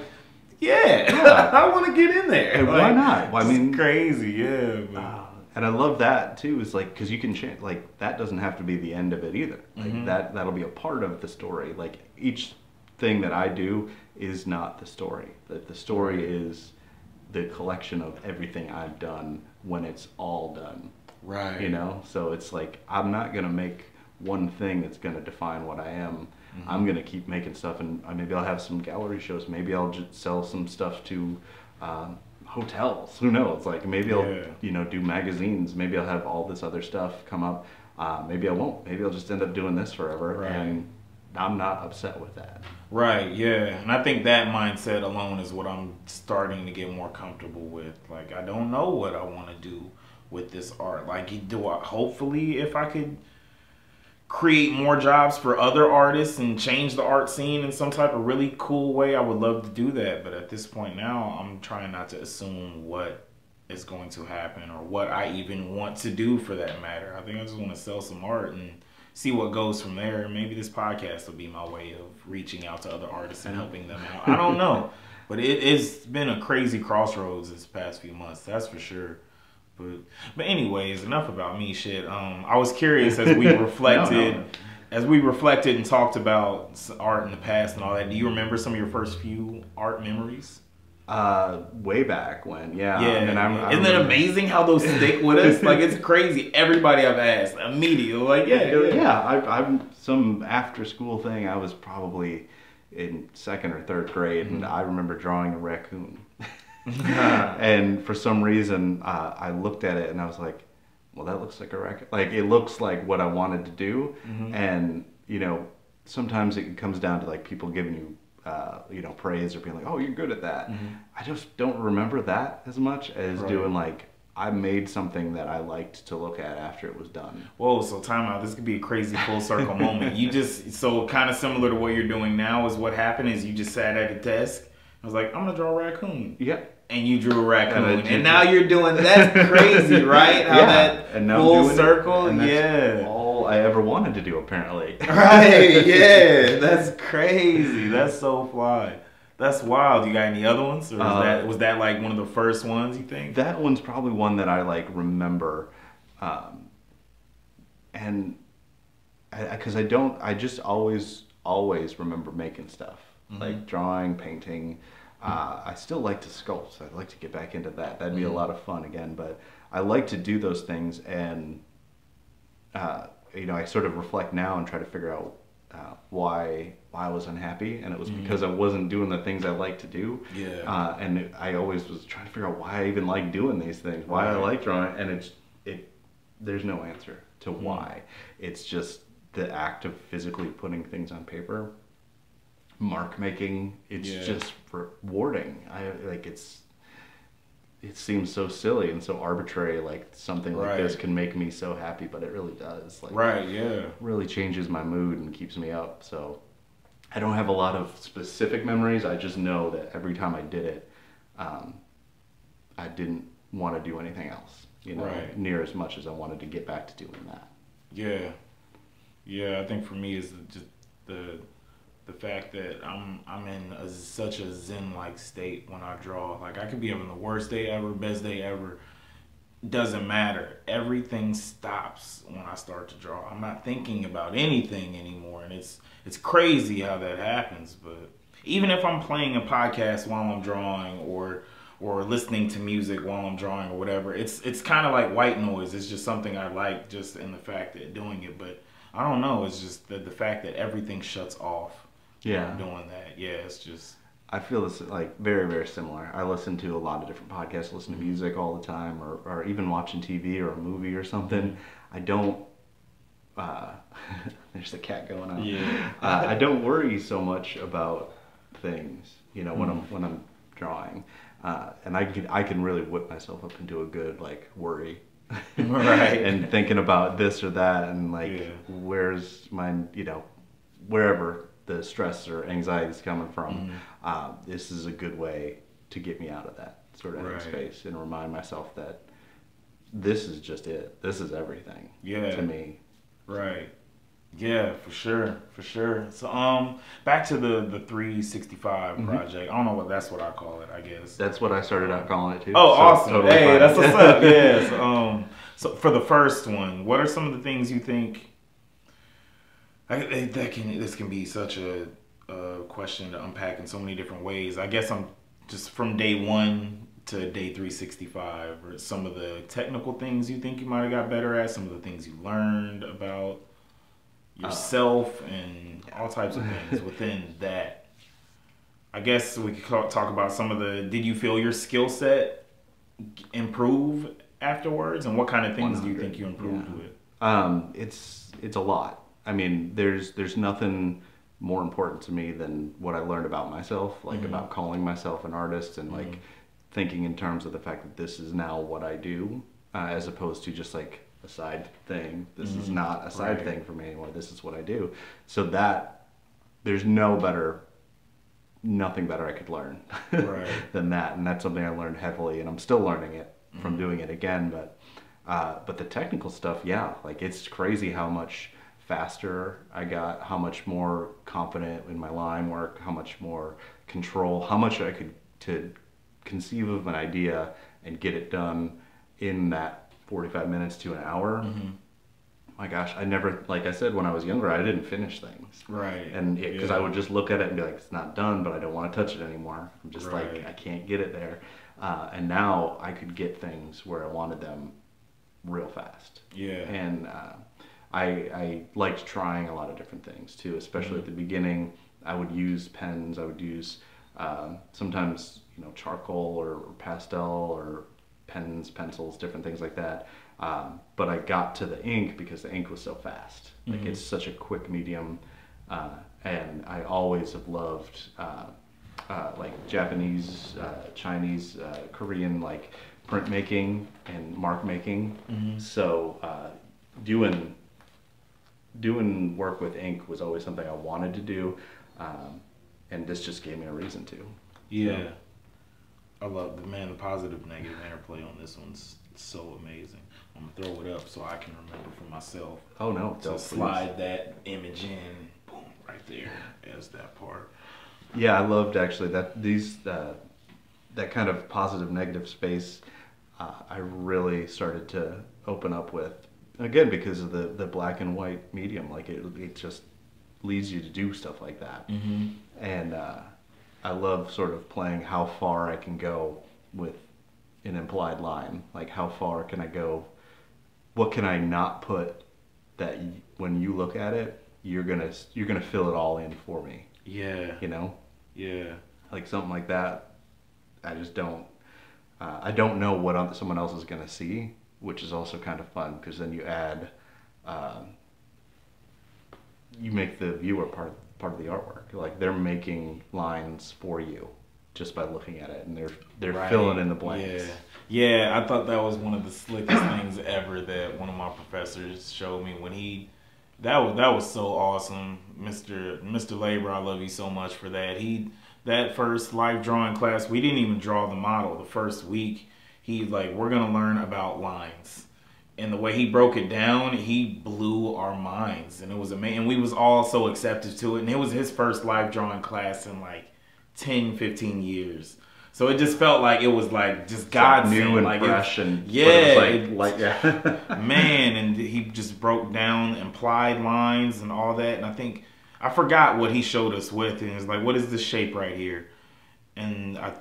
yeah, yeah. I want to get in there. Hey, like, why not? Well, I mean, it's crazy, yeah. But, uh, and I love that too. Is like, because you can change. Like that doesn't have to be the end of it either. Like mm-hmm. that that'll be a part of the story. Like each thing that I do is not the story. That the story is the collection of everything I've done when it's all done. Right. You know. So it's like I'm not gonna make one thing that's gonna define what I am. Mm-hmm. I'm gonna keep making stuff, and maybe I'll have some gallery shows. Maybe I'll just sell some stuff to uh, hotels. Who knows? Like maybe I'll yeah. you know do magazines. Maybe I'll have all this other stuff come up. Uh, maybe I won't. Maybe I'll just end up doing this forever. Right. And I'm not upset with that. Right, yeah. And I think that mindset alone is what I'm starting to get more comfortable with. Like, I don't know what I want to do with this art. Like, do I, hopefully, if I could create more jobs for other artists and change the art scene in some type of really cool way, I would love to do that. But at this point now, I'm trying not to assume what is going to happen or what I even want to do for that matter. I think I just want to sell some art and see what goes from there. Maybe this podcast will be my way of reaching out to other artists and helping them out. I don't know. But it, it's been a crazy crossroads this past few months, that's for sure. But, but anyways, enough about me shit. Um, I was curious as we reflected, no, no. as we reflected and talked about art in the past and all that, do you remember some of your first few art memories? Uh, way back when, yeah. yeah. And I'm, I'm, Isn't it amazing how those stick with us? Like, it's crazy. Everybody I've asked immediately, like, yeah, yeah. yeah I, I'm some after-school thing. I was probably in second or third grade, mm-hmm. and I remember drawing a raccoon. And for some reason, uh, I looked at it and I was like, "Well, that looks like a raccoon. Like, it looks like what I wanted to do." Mm-hmm. And you know, sometimes it comes down to like people giving you. Uh, you know, praise or being like, oh, you're good at that. Mm-hmm. I just don't remember that as much as right. doing like, I made something that I liked to look at after it was done. Whoa, so time out. This could be a crazy full circle moment. You just, so kind of similar to what you're doing now is what happened is you just sat at a desk. I was like, I'm going to draw a raccoon. Yep. And you drew a raccoon. And, and now you're doing, that's crazy, right? How yeah. that and now full circle, and that's yeah. all I ever wanted to do, apparently. Right, yeah. That's crazy. That's so fly. That's wild. You got any other ones? Or was, uh, that, was that like one of the first ones, you think? That one's probably one that I like remember. Um, and because I, I don't, I just always, always remember making stuff. Mm-hmm. Like drawing, painting. Uh, I still like to sculpt, so I'd like to get back into that. That'd be mm-hmm. a lot of fun again, but I like to do those things and, uh, you know, I sort of reflect now and try to figure out uh, why, why I was unhappy, and it was mm-hmm. because I wasn't doing the things I like to do. Yeah. Uh, and I always was trying to figure out why I even like doing these things, why right. I like drawing, and it's, it, there's no answer to mm-hmm. why. It's just the act of physically putting things on paper. Mark making, it's yeah. just rewarding. I like it's. It seems so silly and so arbitrary. Like something like right. this can make me so happy, but it really does. Like, right? Yeah. Really changes my mood and keeps me up. So, I don't have a lot of specific memories. I just know that every time I did it, um, I didn't want to do anything else. You know, right. near as much as I wanted to get back to doing that. Yeah, yeah. I think for me is just the. The fact that I'm I'm in a, such a zen-like state when I draw. Like, I could be having the worst day ever, best day ever. Doesn't matter. Everything stops when I start to draw. I'm not thinking about anything anymore. And it's it's crazy how that happens. But even if I'm playing a podcast while I'm drawing or or listening to music while I'm drawing or whatever, it's, it's kind of like white noise. It's just something I like just in the fact that doing it. But I don't know. It's just the, the fact that everything shuts off. Yeah, doing that. Yeah, it's just. I feel this like very, very similar. I listen to a lot of different podcasts, listen to music all the time, or, or even watching T V or a movie or something. I don't. Uh, there's the cat going on. Yeah. uh, I don't worry so much about things, you know, when I'm when I'm drawing, uh, and I can I can really whip myself up into a good like worry. Right. And thinking about this or that, and like yeah. where's my you know, wherever. The stress or anxiety is coming from, mm-hmm. uh, this is a good way to get me out of that sort of right. space and remind myself that this is just it. This is everything yeah. to me. Right. Yeah, for sure. For sure. So um, back to the, the three sixty-five mm-hmm. project. I don't know what, that's what I call it, I guess. That's what I started out calling it too. Oh, so awesome. Totally hey, fine. That's what's up. Yes. Um, so for the first one, what are some of the things you think I, that can this can be such a, a question to unpack in so many different ways. I guess I'm just from day one to day three sixty-five, or some of the technical things you think you might have got better at, some of the things you learned about yourself, uh, and all types of things within that. I guess we could talk about some of the, did you feel your skill set improve afterwards, and what kind of things do you think you improved yeah. with? Um, it's it's a lot. I mean, there's there's nothing more important to me than what I learned about myself, like mm-hmm. about calling myself an artist and mm-hmm. like thinking in terms of the fact that this is now what I do, uh, as opposed to just like a side thing. This mm-hmm. is not a side right. thing for me anymore. This is what I do. So that there's no better, nothing better I could learn right. than that. And that's something I learned heavily, and I'm still learning it mm-hmm. from doing it again. But, uh, but the technical stuff, yeah, like it's crazy how much faster I got, how much more confident in my line work, how much more control, how much I could to conceive of an idea and get it done in that forty-five minutes to an hour. Mm-hmm. My gosh, I never, like I said, when I was younger, I didn't finish things. Right. And it, 'cause yeah. I would just look at it and be like, it's not done, but I don't want to touch it anymore. I'm just right. like, I can't get it there. Uh, and now I could get things where I wanted them real fast. Yeah. And, uh, I, I liked trying a lot of different things too, especially mm-hmm. at the beginning. I would use pens, I would use um, sometimes, you know, charcoal or, or pastel or pens, pencils, different things like that. Um, but I got to the ink because the ink was so fast. Like mm-hmm. it's such a quick medium. Uh, and I always have loved uh, uh, like Japanese, uh, Chinese, uh, Korean, like printmaking and mark making. Mm-hmm. So uh, doing... doing work with ink was always something I wanted to do, um, and this just gave me a reason to. Yeah. So. I love the man, the positive, negative interplay on this one's so amazing. I'm going to throw it up so I can remember for myself. Oh, no. To Don't slide please. That image in, boom, right there as that part. Yeah, I loved actually that these uh, that kind of positive, negative space uh, I really started to open up with. Again, because of the, the black and white medium, like it it just leads you to do stuff like that. Mm-hmm. And uh, I love sort of playing how far I can go with an implied line. Like how far can I go? What can I not put that y- when you look at it, you're gonna you're gonna fill it all in for me. Yeah. You know. Yeah. Like something like that. I just don't. Uh, I don't know what someone else is gonna see. Which is also kind of fun because then you add, um, you make the viewer part of, part of the artwork. Like they're making lines for you just by looking at it, and they're they're right. filling in the blanks. Yeah, yeah. I thought that was one of the slickest things ever that one of my professors showed me when he. That was that was so awesome, Mister Mister Labor. I love you so much for that. He that first life drawing class, we didn't even draw the model the first week. He's like, we're going to learn about lines. And the way he broke it down, he blew our minds. And it was amazing. And we was all so accepted to it. And it was his first live drawing class in like ten, fifteen years. So it just felt like it was like just God's like new like impression. It, yeah. It was like, it, like, yeah. Man, and he just broke down implied lines and all that. And I think, I forgot what he showed us with. And it was like, what is this shape right here? And I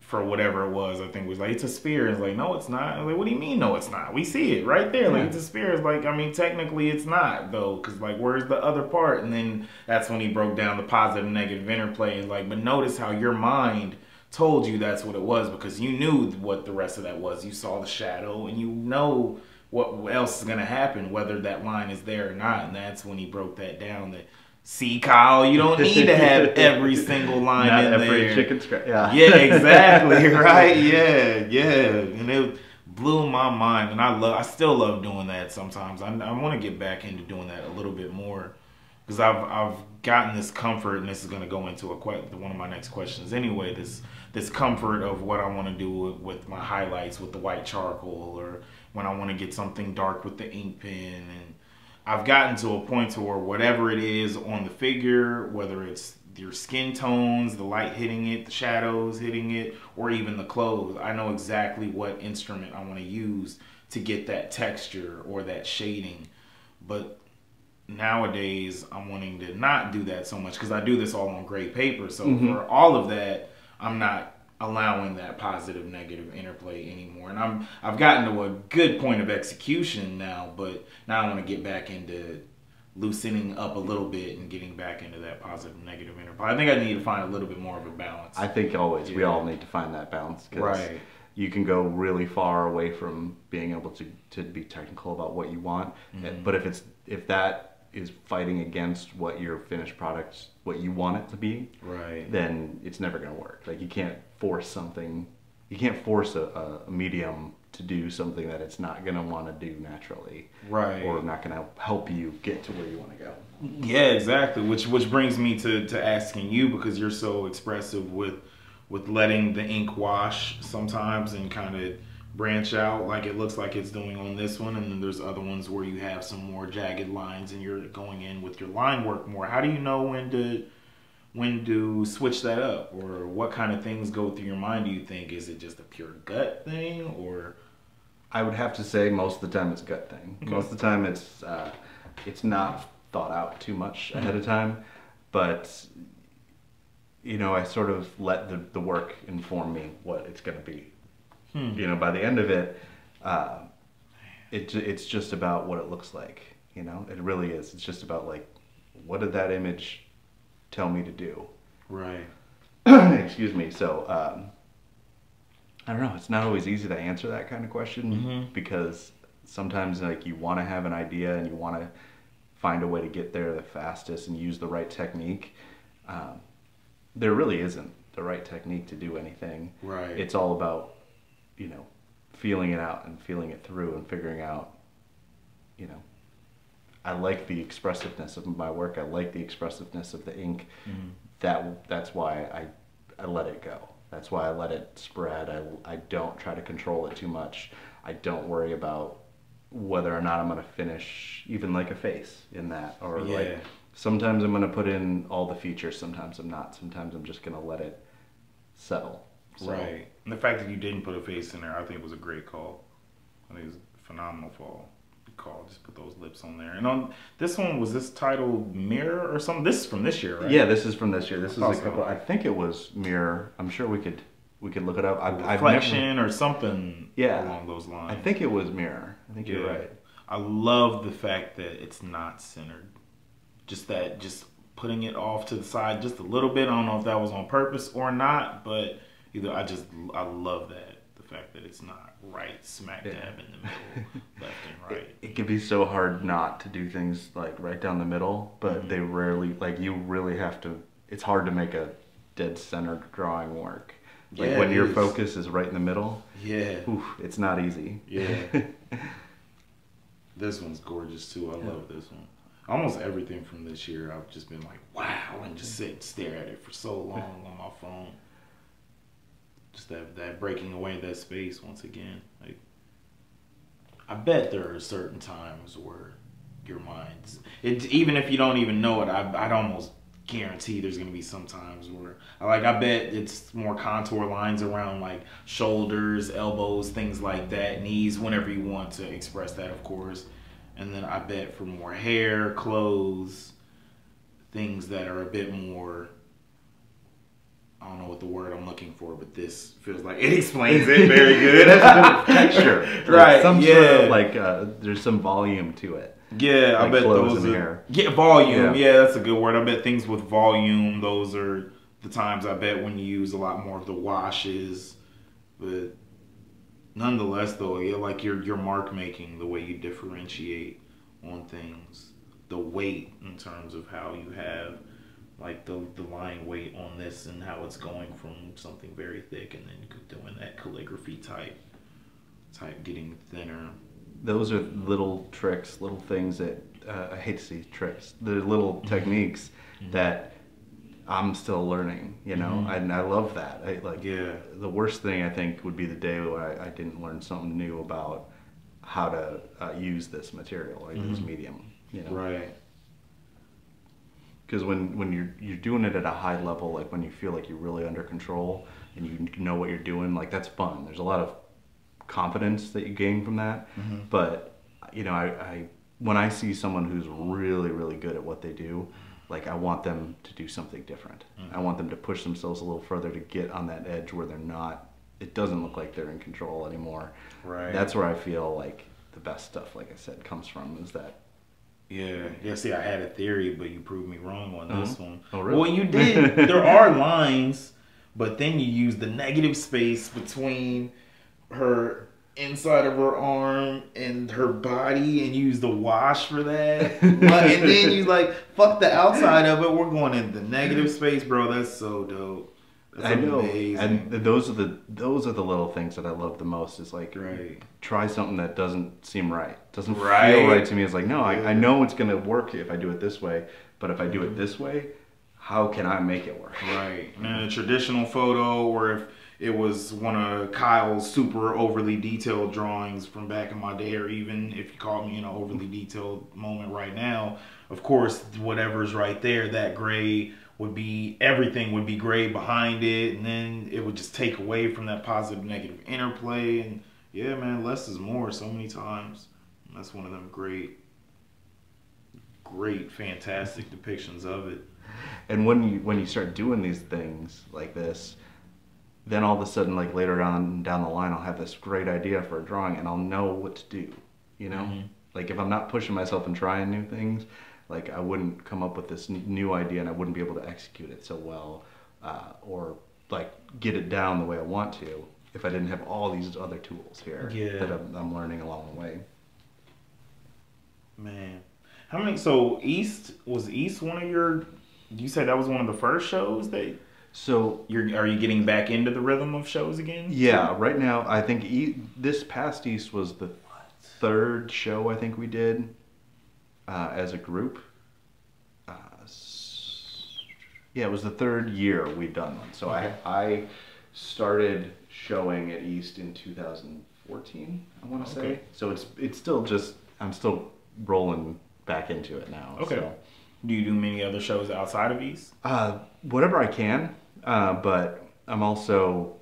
for whatever it was, I think it was like, it's a spear. It's like, no, it's not. I was like, what do you mean, no, it's not? We see it right there. Like, yeah. It's a spear. It's like, I mean, technically it's not, though, because, like, where's the other part? And then that's when he broke down the positive and negative interplay. And like, but notice how your mind told you that's what it was because you knew what the rest of that was. You saw the shadow, and you know what else is going to happen, whether that line is there or not. And that's when he broke that down, that see, Kyle, you don't need to have every single line Not in every there. Chicken scratch. Yeah. Yeah, exactly. Right. Yeah, yeah. And it blew my mind, and I love. I still love doing that. Sometimes I, I want to get back into doing that a little bit more because I've I've gotten this comfort, and this is going to go into a one of my next questions anyway. This this comfort of what I want to do with, with my highlights with the white charcoal, or when I want to get something dark with the ink pen and. I've gotten to a point to where whatever it is on the figure, whether it's your skin tones, the light hitting it, the shadows hitting it, or even the clothes, I know exactly what instrument I want to use to get that texture or that shading. But nowadays, I'm wanting to not do that so much because I do this all on gray paper. So mm-hmm. for all of that, I'm not allowing that positive, negative interplay anymore. And I'm, I've gotten to a good point of execution now, but now I want to get back into loosening up a little bit and getting back into that positive, negative interplay. I think I need to find a little bit more of a balance. I think always, yeah. we all need to find that balance. 'Cause right. you can go really far away from being able to, to be technical about what you want. Mm-hmm. But if it's, if that is fighting against what your finished product's, what you want it to be, right, then it's never going to work. Like, you can't force something, you can't force a, a medium to do something that it's not going to want to do naturally, right, or not going to help you get to where you want to go. Yeah, exactly. Which which brings me to to asking you, because you're so expressive with with letting the ink wash sometimes and kind of branch out, like it looks like it's doing on this one, and then there's other ones where you have some more jagged lines and you're going in with your line work more. How do you know when to when to switch that up, or what kind of things go through your mind? Do you think, is it just a pure gut thing, or? I would have to say most of the time it's a gut thing. Okay. Most of the time it's uh, it's not thought out too much ahead of time, but you know, I sort of let the, the work inform me what it's going to be. Hmm. You know, by the end of it, uh, it it's just about what it looks like. You know, it really is. It's just about, like, what did that image tell me to do? Right. Excuse me. So um, I don't know. It's not always easy to answer that kind of question, mm-hmm. because sometimes, like, you want to have an idea and you want to find a way to get there the fastest and use the right technique. Um, there really isn't the right technique to do anything. Right. It's all about, you know, feeling it out and feeling it through and figuring out, you know, I like the expressiveness of my work. I like the expressiveness of the ink. Mm-hmm. That that's why I, I let it go. That's why I let it spread. I, I don't try to control it too much. I don't worry about whether or not I'm going to finish even like a face in that, or yeah. like sometimes I'm going to put in all the features. Sometimes I'm not. Sometimes I'm just going to let it settle. So. Right. And the fact that you didn't put a face in there, I think was a great call. I think it was a phenomenal call. Call. Just put those lips on there. And on this one, was this titled Mirror or something? This is from this year, right? Yeah, this is from this year. This is a couple, I think it was Mirror. I'm sure we could we could look it up. I, Reflection never, or something yeah, along those lines. I think it was Mirror. I think yeah. you're right. I love the fact that it's not centered. Just that, just putting it off to the side just a little bit. I don't know if that was on purpose or not, but either I just, I love that. Fact that it's not right smack dab yeah. in the middle, left and right. It, it can be so hard not to do things like right down the middle, but mm-hmm. they rarely, like, you really have to, it's hard to make a dead center drawing work. Like yeah, when your is. focus is right in the middle, yeah, oof, it's not easy. Yeah. This one's gorgeous too. I yeah. love this one. Almost everything from this year, I've just been like, wow, and just sit and stare at it for so long on my phone. Just that, that breaking away of that space once again. Like, I bet there are certain times where your mind's, it, even if you don't even know it, I, I'd almost guarantee there's going to be some times where, like, I bet it's more contour lines around, like, shoulders, elbows, things like that, knees, whenever you want to express that, of course. And then I bet for more hair, clothes, things that are a bit more, I don't know what the word I'm looking for, but this feels like it explains it very good. It has a bit of texture. Right. Some yeah. sort of like, uh, there's some volume to it. Yeah, like I bet those are, hair. Yeah, volume. Yeah. yeah, that's a good word. I bet things with volume, those are the times I bet when you use a lot more of the washes. But nonetheless, though, yeah, like your, your mark making, the way you differentiate on things, the weight in terms of how you have, like the, the line weight on this and how it's going from something very thick and then doing that calligraphy type, type getting thinner. Those are little tricks, little things that, uh, I hate to say tricks, they're little techniques mm-hmm. that I'm still learning, you know, mm-hmm. and I love that. I, like, yeah. the worst thing I think would be the day where I, I didn't learn something new about how to uh, use this material or mm-hmm. this medium, you know. Right. Because when, when you're you're doing it at a high level, like when you feel like you're really under control and you know what you're doing, like that's fun. There's a lot of confidence that you gain from that. Mm-hmm. But, you know, I, I when I see someone who's really, really good at what they do, like I want them to do something different. Mm-hmm. I want them to push themselves a little further to get on that edge where they're not, it doesn't look like they're in control anymore. Right. That's where I feel like the best stuff, like I said, comes from, is that. Yeah, yeah. See, I had a theory, but you proved me wrong on mm-hmm. this one. Oh, really? Well, you did. There are lines, but then you use the negative space between her inside of her arm and her body and use the wash for that. And then you like, fuck the outside of it. We're going into the negative space, bro. That's so dope. That's I amazing. Know. And those are the those are the little things that I love the most. Is like, right. Try something that doesn't seem right. Doesn't right. feel right to me. It's like, no, yeah. I, I know it's going to work if I do it this way. But if I do it this way, how can I make it work? Right. And in a traditional photo, or if it was one of Kyle's super overly detailed drawings from back in my day, or even if you caught me in an overly detailed moment right now, of course, whatever's right there, that gray would be, everything would be gray behind it, and then it would just take away from that positive negative interplay. And yeah, man, less is more so many times. And that's one of them great, great, fantastic depictions of it. And when you, when you start doing these things like this, then all of a sudden, like later on down the line, I'll have this great idea for a drawing and I'll know what to do, you know? Mm-hmm. Like if I'm not pushing myself and trying new things, like I wouldn't come up with this new idea and I wouldn't be able to execute it so well, uh, or like get it down the way I want to if I didn't have all these other tools here yeah. that I'm, I'm learning along the way. Man, how many, so East, was East one of your, you said that was one of the first shows that... So you're, are you getting back into the rhythm of shows again? Yeah, right now I think e this past East was the what? third show I think we did uh, as a group. Uh, yeah, it was the third year we'd done one. So okay. I I started showing at East in two thousand fourteen. I want to okay. say. So it's it's still just I'm still rolling back into it now. Okay. So. Do you do many other shows outside of East? Uh, whatever I can, uh, but I'm also,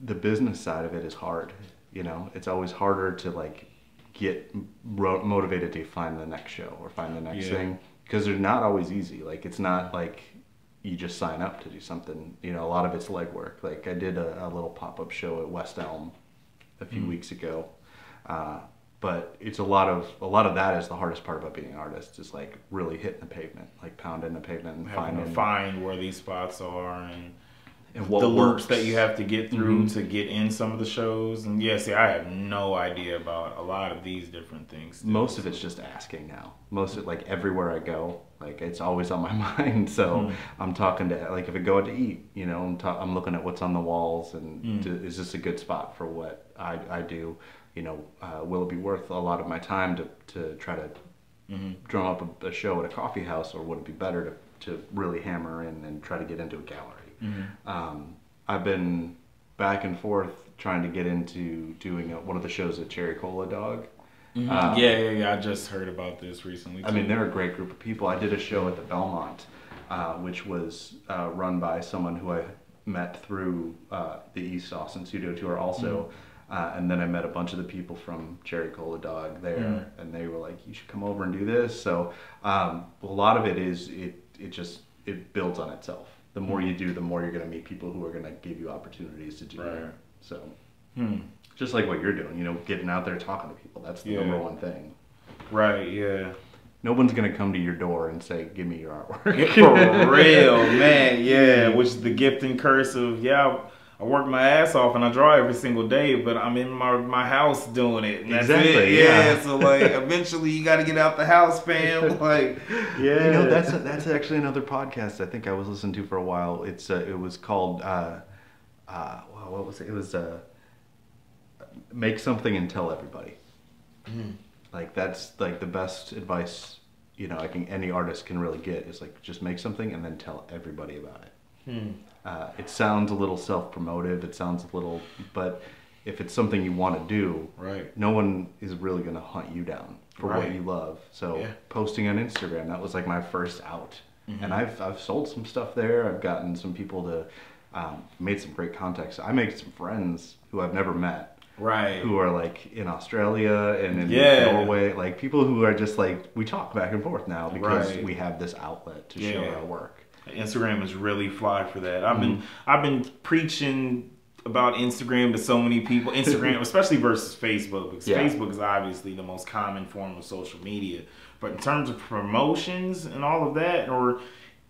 the business side of it is hard, you know? It's always harder to like get motivated to find the next show or find the next yeah. thing, because they're not always easy. Like it's not like you just sign up to do something, you know, a lot of it's legwork. Like I did a, a little pop-up show at West Elm a few mm. weeks ago. Uh, But it's a lot of a lot of that is the hardest part about being an artist is like really hitting the pavement, like pounding the pavement and having finding to find where these spots are and, and what the loops that you have to get through mm-hmm. to get in some of the shows. And yeah, see, I have no idea about a lot of these different things. Too. Most of it's just asking now. Most of like everywhere I go, like it's always on my mind. So mm-hmm. I'm talking to like if I go out to eat, you know, I'm ta I'm looking at what's on the walls and mm-hmm. to, is this a good spot for what I I do. You know, uh, will it be worth a lot of my time to, to try to mm-hmm. drum up a, a show at a coffee house, or would it be better to, to really hammer in and try to get into a gallery? Mm-hmm. um, I've been back and forth trying to get into doing a, one of the shows at Cherry Cola Dog. Mm-hmm. um, yeah, yeah, yeah, I just heard about this recently too. I mean, they're a great group of people. I did a show at the Belmont, uh, which was uh, run by someone who I met through uh, the East Austin Studio Tour also. Mm-hmm. Uh, and then I met a bunch of the people from Cherry Cola Dog there, yeah. and they were like, "You should come over and do this." So um, a lot of it is it it just it builds on itself. The more you do, the more you're going to meet people who are going to give you opportunities to do right. that. So hmm. just like what you're doing, you know, getting out there talking to people—that's the yeah. number one thing. Right? Yeah. No one's going to come to your door and say, "Give me your artwork." For real, man. Yeah, which is the gift and curse of yeah. I work my ass off and I draw every single day, but I'm in my, my house doing it. And that's exactly. It. Yeah. yeah. So like, eventually you got to get out the house, fam. Like, yeah. You know, that's a, that's actually another podcast I think I was listening to for a while. It's uh, it was called uh, uh, what was it? It was uh, make something and tell everybody. Mm. Like that's like the best advice you know I can any artist can really get is like just make something and then tell everybody about it. Mm. Uh, it sounds a little self-promotive, it sounds a little, but if it's something you want to do, right. no one is really going to hunt you down for right. what you love. So yeah. posting on Instagram, that was like my first out. Mm-hmm. And I've, I've sold some stuff there, I've gotten some people to, um, made some great contacts. I made some friends who I've never met. Right. Who are like in Australia and in yeah. Norway, like people who are just like, we talk back and forth now because right. we have this outlet to yeah. show our work. Instagram is really fly for that. I've been mm-hmm. I've been preaching about Instagram to so many people. Instagram, especially versus Facebook, because yeah. Facebook is obviously the most common form of social media. But in terms of promotions and all of that, or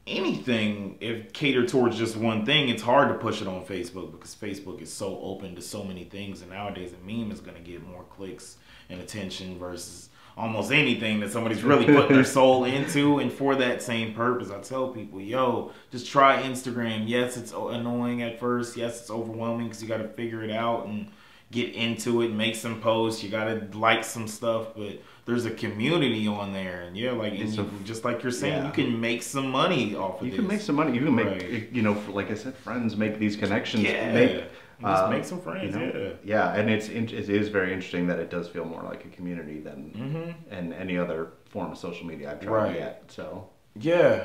anything, if catered towards just one thing, it's hard to push it on Facebook because Facebook is so open to so many things. And nowadays, a meme is going to get more clicks and attention versus almost anything that somebody's really putting their soul into and for that same purpose. I tell people, yo, just try Instagram. Yes, it's annoying at first. Yes, it's overwhelming because you got to figure it out and get into it, make some posts. You got to like some stuff, but there's a community on there. And yeah, like, and you, a, just like you're saying, yeah. you can make some money off of you this. You can make some money. You can make, right. you know, like I said, friends, make these connections. Yeah. Make, Just uh, make some friends, you know, yeah. Yeah, and it's it is very interesting that it does feel more like a community than mm-hmm. and any other form of social media I've tried right. yet. So yeah,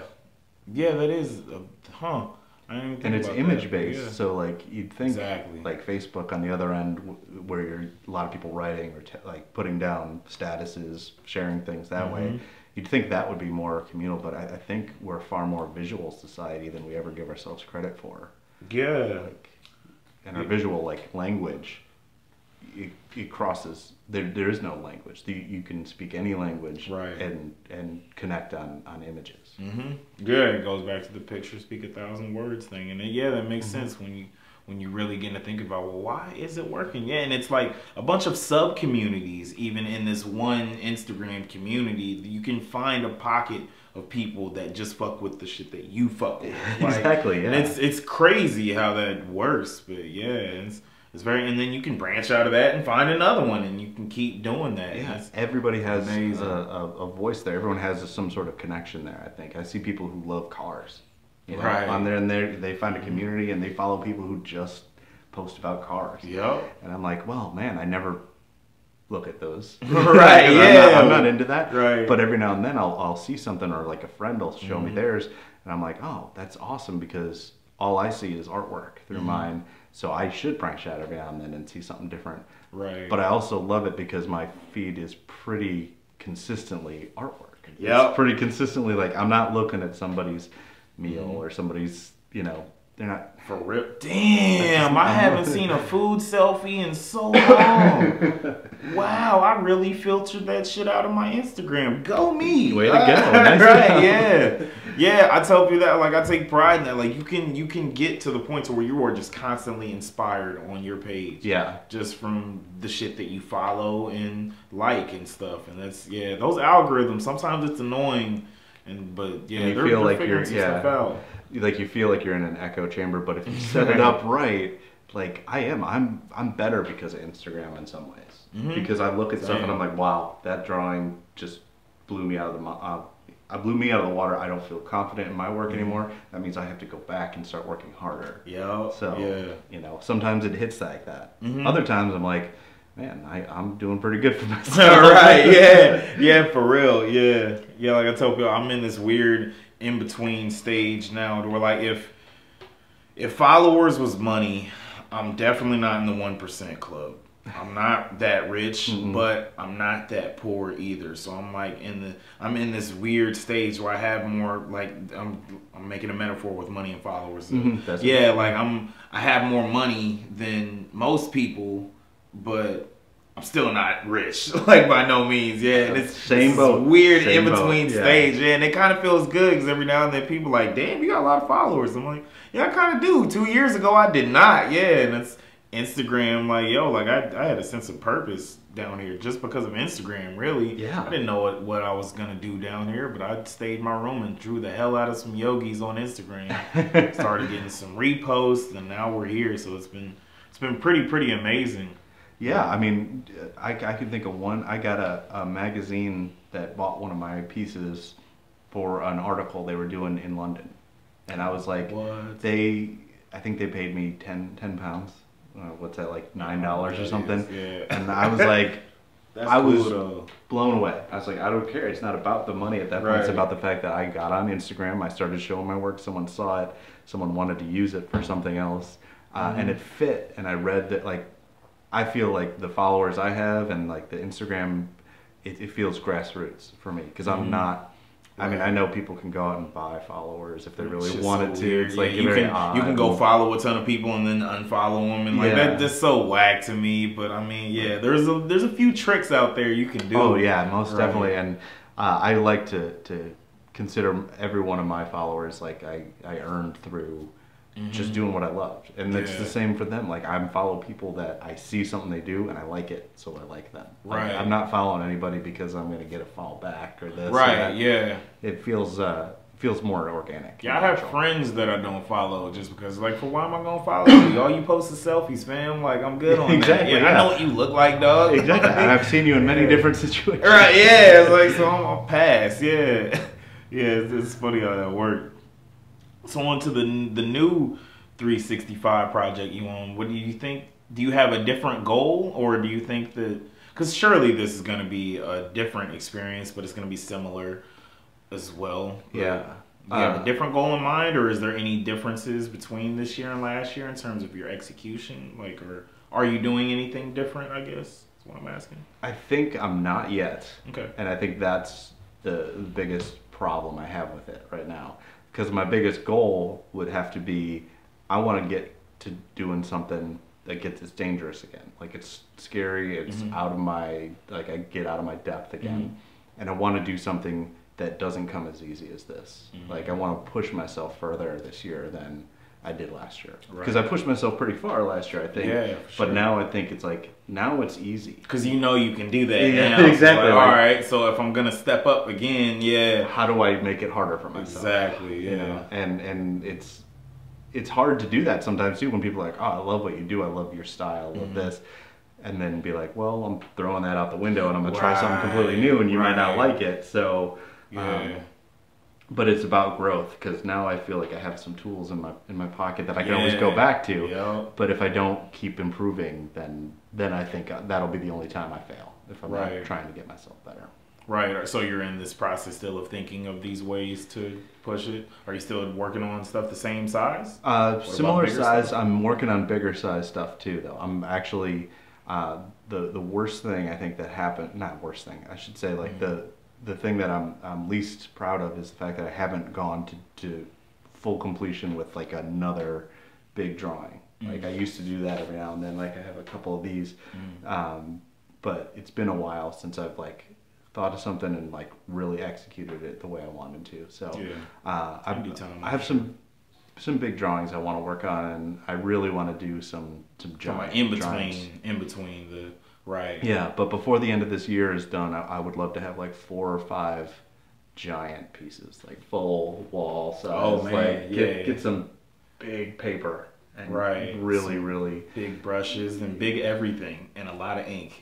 yeah, that is, uh, huh? I didn't think and it's about image that. based, yeah. so like you'd think exactly. like Facebook on the other end, where you're a lot of people writing or t like putting down statuses, sharing things that mm-hmm. way. You'd think that would be more communal, but I, I think we're a far more visual society than we ever give ourselves credit for. Yeah. Like, and our visual like language, it, it crosses. There, there is no language. You, you can speak any language right. and and connect on on images. Mm-hmm. Yeah, it goes back to the picture speak a thousand words thing, and it, yeah, that makes mm-hmm. sense when you when you really get to think about, well, why is it working? Yeah, and it's like a bunch of sub communities even in this one Instagram community. You can find a pocket of people that just fuck with the shit that you fuck with. Like, exactly, yeah. And it's it's crazy how that works, but yeah, it's, it's very. And then you can branch out of that and find another one, and you can keep doing that. Yeah, everybody has a, a, a voice there. Everyone has a, some sort of connection there. I think I see people who love cars, you know, right. on there, and they they find a community and they follow people who just post about cars. Yep. And I'm like, well, man, I never. Look at those. Right. Yeah. I'm not, I'm not into that. Right. But every now and then I'll, I'll see something, or like a friend will show mm-hmm. me theirs, and I'm like, oh, that's awesome, because all I see is artwork through mm-hmm. mine. So I should branch out every now and then and see something different. Right. But I also love it because my feed is pretty consistently artwork. Yeah. It's pretty consistently like, I'm not looking at somebody's meal mm-hmm. or somebody's, you know, they're not for real. Damn, I haven't seen a food selfie in so long. Wow, I really filtered that shit out of my Instagram. Go me. Way to go. Nice right, job. Yeah. Yeah, I tell you that, like, I take pride in that. Like, you can you can get to the point to where you are just constantly inspired on your page. Yeah. Just from the shit that you follow and like and stuff. And that's, yeah, those algorithms, sometimes it's annoying. And, but yeah, and you they're, feel they're like figuring you're, yeah, stuff out. Like you feel like you're in an echo chamber, but if you set it up right, like I am, I'm, I'm better because of Instagram in some ways. Mm-hmm. Because I look at Same. stuff and I'm like, wow, that drawing just blew me out of the, uh, I blew me out of the water. I don't feel confident in my work mm-hmm. anymore. That means I have to go back and start working harder. Yeah. So yeah. you know, sometimes it hits like that. Mm-hmm. Other times I'm like, man, I, I'm doing pretty good for myself. Right, yeah. Yeah, for real, yeah. Yeah, like I told people, I'm in this weird in-between stage now where, like, if if followers was money, I'm definitely not in the one percent club. I'm not that rich, mm-hmm. but I'm not that poor either. So I'm, like, in the, I'm in this weird stage where I have more, like, I'm, I'm making a metaphor with money and followers. Mm-hmm. That's yeah, like, I'm, I have more money than most people, but I'm still not rich, like, by no means. Yeah, and it's Same this boat. weird Same in between boat. stage, yeah. yeah, and it kind of feels good because every now and then people are like, damn, you got a lot of followers. I'm like, yeah, I kind of do. Two years ago, I did not. Yeah, and it's Instagram, like, yo, like, I, I had a sense of purpose down here just because of Instagram, really. Yeah. I didn't know what, what I was going to do down here, but I stayed in my room and drew the hell out of some yogis on Instagram. Started getting some reposts, and now we're here, so it's been, it's been pretty, pretty amazing. Yeah, I mean, I, I can think of one. I got a, a magazine that bought one of my pieces for an article they were doing in London. And I was like, what? they, I think they paid me ten, ten pounds. Uh, what's that, like nine dollars or something? Is, yeah. And I was like, That's I cool, was though. blown away. I was like, I don't care. It's not about the money at that point. Right. It's about the fact that I got on Instagram. I started showing my work. Someone saw it. Someone wanted to use it for something else. Uh, mm. And it fit. And I read that, like, I feel like the followers I have and like the Instagram, it, it feels grassroots for me because I'm mm-hmm. not. I mean, I know people can go out and buy followers if they really Just wanted so to. It's yeah, like you can odd. you can go follow a ton of people and then unfollow them, and like yeah. that, that's so whack to me. But I mean, yeah, there's a there's a few tricks out there you can do. Oh yeah, most right. definitely, and uh, I like to to consider every one of my followers like I, I earned through mm-hmm. just doing what I loved. And yeah. it's the same for them. Like, I follow people that I see something they do and I like it, so I like them. Right. Like, I'm not following anybody because I'm going to get a follow back or this. Right, or that. Yeah. It feels... Uh, feels more organic. Yeah, I have natural. friends that I don't follow just because, like, for why am I gonna follow you? All you post is selfies, fam. Like, I'm good on exactly, that. Yeah, yeah. I know what you look like, dog. Exactly. And I've seen you in many yeah. different situations. Right? Yeah. It's like, so I'm gonna pass. Yeah. Yeah. It's, it's funny how that worked. So on to the the new three sixty-five project you on. What do you think? Do you have a different goal, or do you think that? Because surely this is gonna be a different experience, but it's gonna be similar as well. Yeah. Do you have uh, a different goal in mind, or is there any differences between this year and last year in terms of your execution? Like, or are you doing anything different, I guess, is what I'm asking. I think I'm not yet. Okay. And I think that's the biggest problem I have with it right now. Because my biggest goal would have to be, I want to get to doing something that gets it's dangerous again. Like, it's scary, it's mm-hmm. out of my, like, I get out of my depth again. Mm-hmm. And I want to do something that doesn't come as easy as this. Mm-hmm. Like, I want to push myself further this year than I did last year. Because right. I pushed myself pretty far last year, I think. Yeah, yeah, for sure. But now I think it's like, now it's easy. Because you know you can do that yeah, now. Exactly. So like, all right, so if I'm going to step up again, yeah. how do I make it harder for myself? Exactly, yeah. You know? And and it's it's hard to do that sometimes too, when people are like, oh, I love what you do, I love your style, I love mm-hmm. this. And then be like, well, I'm throwing that out the window and I'm going right. to try something completely new and you right. might not like it, so... Yeah. Um, but it's about growth, because now I feel like I have some tools in my in my pocket that I can yeah. always go back to. Yep. But if I don't keep improving, then then I think that'll be the only time I fail, if I'm right. not trying to get myself better. Right. So you're in this process still of thinking of these ways to push it. Are you still working on stuff the same size? Uh, similar size. Stuff? I'm working on bigger size stuff too, though. I'm actually uh, the the worst thing I think that happened. Not worst thing. I should say like mm-hmm. the. The thing that I'm, I'm least proud of is the fact that I haven't gone to, to full completion with like another big drawing. Mm-hmm. Like I used to do that every now and then, like I have a couple of these, mm-hmm. um, but it's been a while since I've like thought of something and like really executed it the way I wanted to. So yeah. uh, I've, I have some some big drawings I want to work on, and I really want to do some, some giant in between, drawings. In between the... Right. Yeah, but before the end of this year is done, I, I would love to have like four or five giant pieces, like full wall size. Oh man, like, yeah. Get, get some big paper. And right. Really, some really big brushes and big everything and a lot of ink.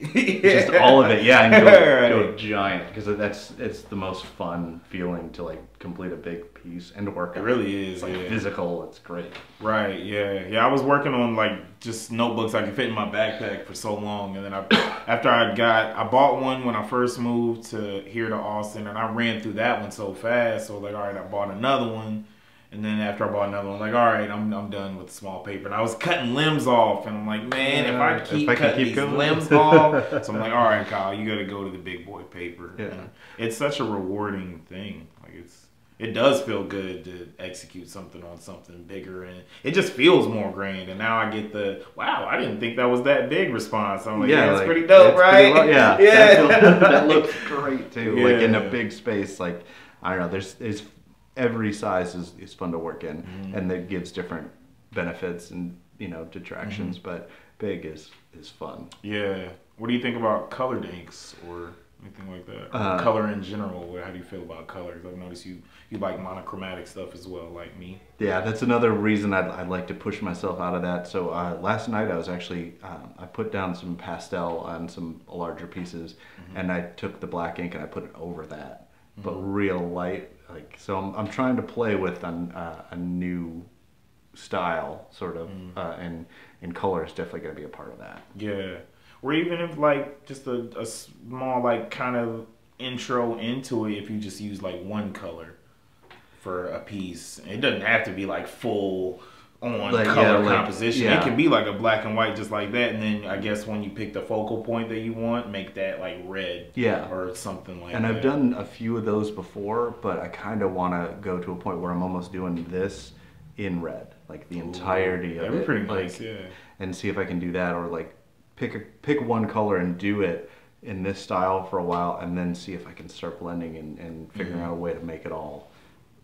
Just all of it, yeah. And go, right. go giant, because that's it's the most fun feeling to like complete a big piece and to work. It on. Really is. It's like yeah. physical. It's great. Right. Yeah. Yeah. I was working on like just notebooks I could fit in my backpack for so long, and then I, after I got, I bought one when I first moved to here to Austin, and I ran through that one so fast. So like, all right, I bought another one. And then after I bought another one, like, all right, I'm I'm done with the small paper. And I was cutting limbs off, and I'm like, man, if I keep if I cutting keep these limbs off, so I'm like, all right, Kyle, you got to go to the big boy paper. Yeah. And it's such a rewarding thing. Like it's it does feel good to execute something on something bigger, and it just feels more grand. And now I get the wow, I didn't think that was that big response. I'm like, yeah, yeah like, it's pretty dope, right? Pretty yeah, yeah. That, feels, that looks great too. Yeah. Like in a big space, like I don't know, there's it's. Every size is, is fun to work in, mm-hmm. and that gives different benefits and, you know, detractions, mm-hmm. but big is, is fun. Yeah. What do you think about colored inks or anything like that? Or uh, color in general, how do you feel about colors? I've noticed you, you like monochromatic stuff as well, like me. Yeah, that's another reason I'd, I'd like to push myself out of that. So uh, last night I was actually, um, I put down some pastel on some larger pieces, mm-hmm. and I took the black ink and I put it over that, mm-hmm. but real light. Like, so I'm, I'm trying to play with an, uh, a new style, sort of, mm. uh, and, and color is definitely going to be a part of that. Yeah. Or even if, like, just a, a small, like, kind of intro into it, if you just use, like, one color for a piece. It doesn't have to be, like, full... on like, color yeah, like, composition. Yeah. It can be like a black and white just like that, and then I guess when you pick the focal point that you want, make that like red yeah. or something like and that. And I've done a few of those before, but I kind of want to go to a point where I'm almost doing this in red, like the Ooh, entirety of it. Pretty like, nice, yeah. And see if I can do that, or like pick a, pick one color and do it, in this style for a while and then see if I can start blending and, and figuring mm-hmm. out a way to make it all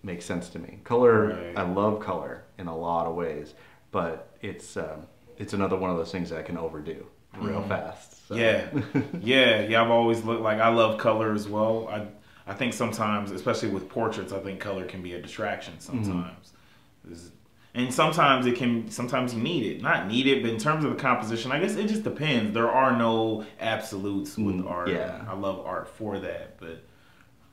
make sense to me. Color, right. I love color in a lot of ways, but it's um, it's another one of those things that I can overdo real mm-hmm. fast. So. Yeah, yeah, yeah. I've always looked like I love color as well. I I think sometimes, especially with portraits, I think color can be a distraction sometimes. Mm-hmm. And sometimes it can, sometimes you need it. Not need it, but in terms of the composition, I guess it just depends. There are no absolutes with mm, art. Yeah. I love art for that, but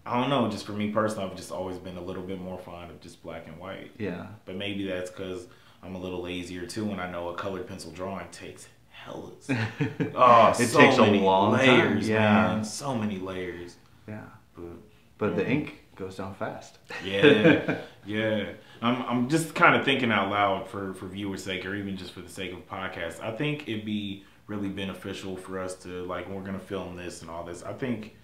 I don't know. Just for me personally, I've just always been a little bit more fond of just black and white. Yeah. But maybe that's because I'm a little lazier too, and I know a colored pencil drawing takes hellas. Oh, it so takes many a long layers, time. Yeah. Man. So many layers. Yeah. But, but mm. the ink goes down fast. Yeah. Yeah. I'm, I'm just kind of thinking out loud for, for viewers' sake, or even just for the sake of podcasts. I think it'd be really beneficial for us to, like, we're going to film this and all this. I think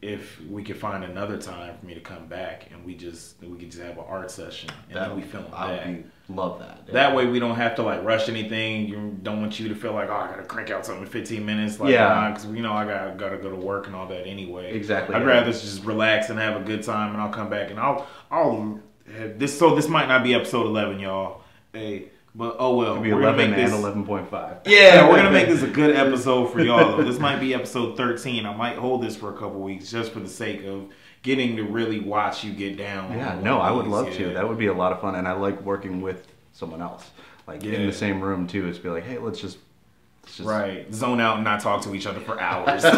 if we could find another time for me to come back and we just, we could just have an art session and that, then we film I that. Would be, love that. Yeah. That way we don't have to, like, rush anything. You don't want you to feel like, oh, I got to crank out something in fifteen minutes. Like, yeah. Because, nah, you know, I got got to go to work and all that anyway. Exactly. I'd yeah. rather just relax and have a good time, and I'll come back and I'll, I'll, This so this might not be episode eleven, y'all. Hey, but oh well. It'll be eleven and eleven point five. Yeah, we're gonna make this a good episode for y'all. Though this might be episode thirteen. I might hold this for a couple weeks just for the sake of getting to really watch you get down. Yeah, no, I would love to. That would be a lot of fun, and I like working with someone else, like yeah. in the same room too. It's be like, hey, let's just. Just right, zone out and not talk to each other for hours. And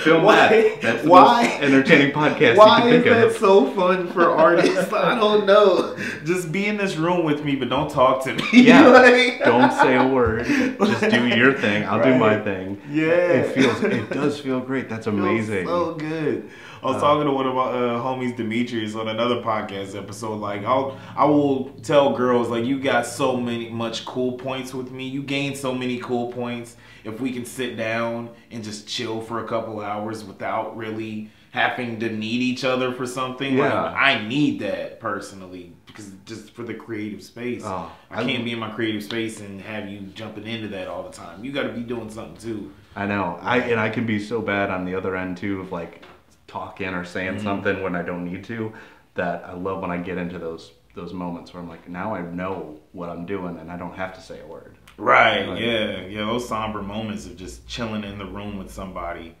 film why, that. That's the why, most entertaining podcast why you can think of. Why is that so fun for artists? I don't know. Just be in this room with me, but don't talk to me. Yeah. You know what I mean? Don't say a word. Just do your thing. I'll right. do my thing. Yeah. It feels. It does feel great. That's amazing. It feels so good. I was talking to one of my uh, homies, Demetrius, on another podcast episode. Like, I'll, I will tell girls, like, you got so many much cool points with me. You gained so many cool points if we can sit down and just chill for a couple hours without really having to need each other for something. Yeah. Like, I need that personally, because just for the creative space. Oh, I can't I, be in my creative space and have you jumping into that all the time. You got to be doing something, too. I know. I And I can be so bad on the other end, too, of, like, talking or saying mm-hmm. something when I don't need to, that I love when I get into those those moments where I'm like, now I know what I'm doing and I don't have to say a word. Right, like, yeah. Yeah, those somber moments of just chilling in the room with somebody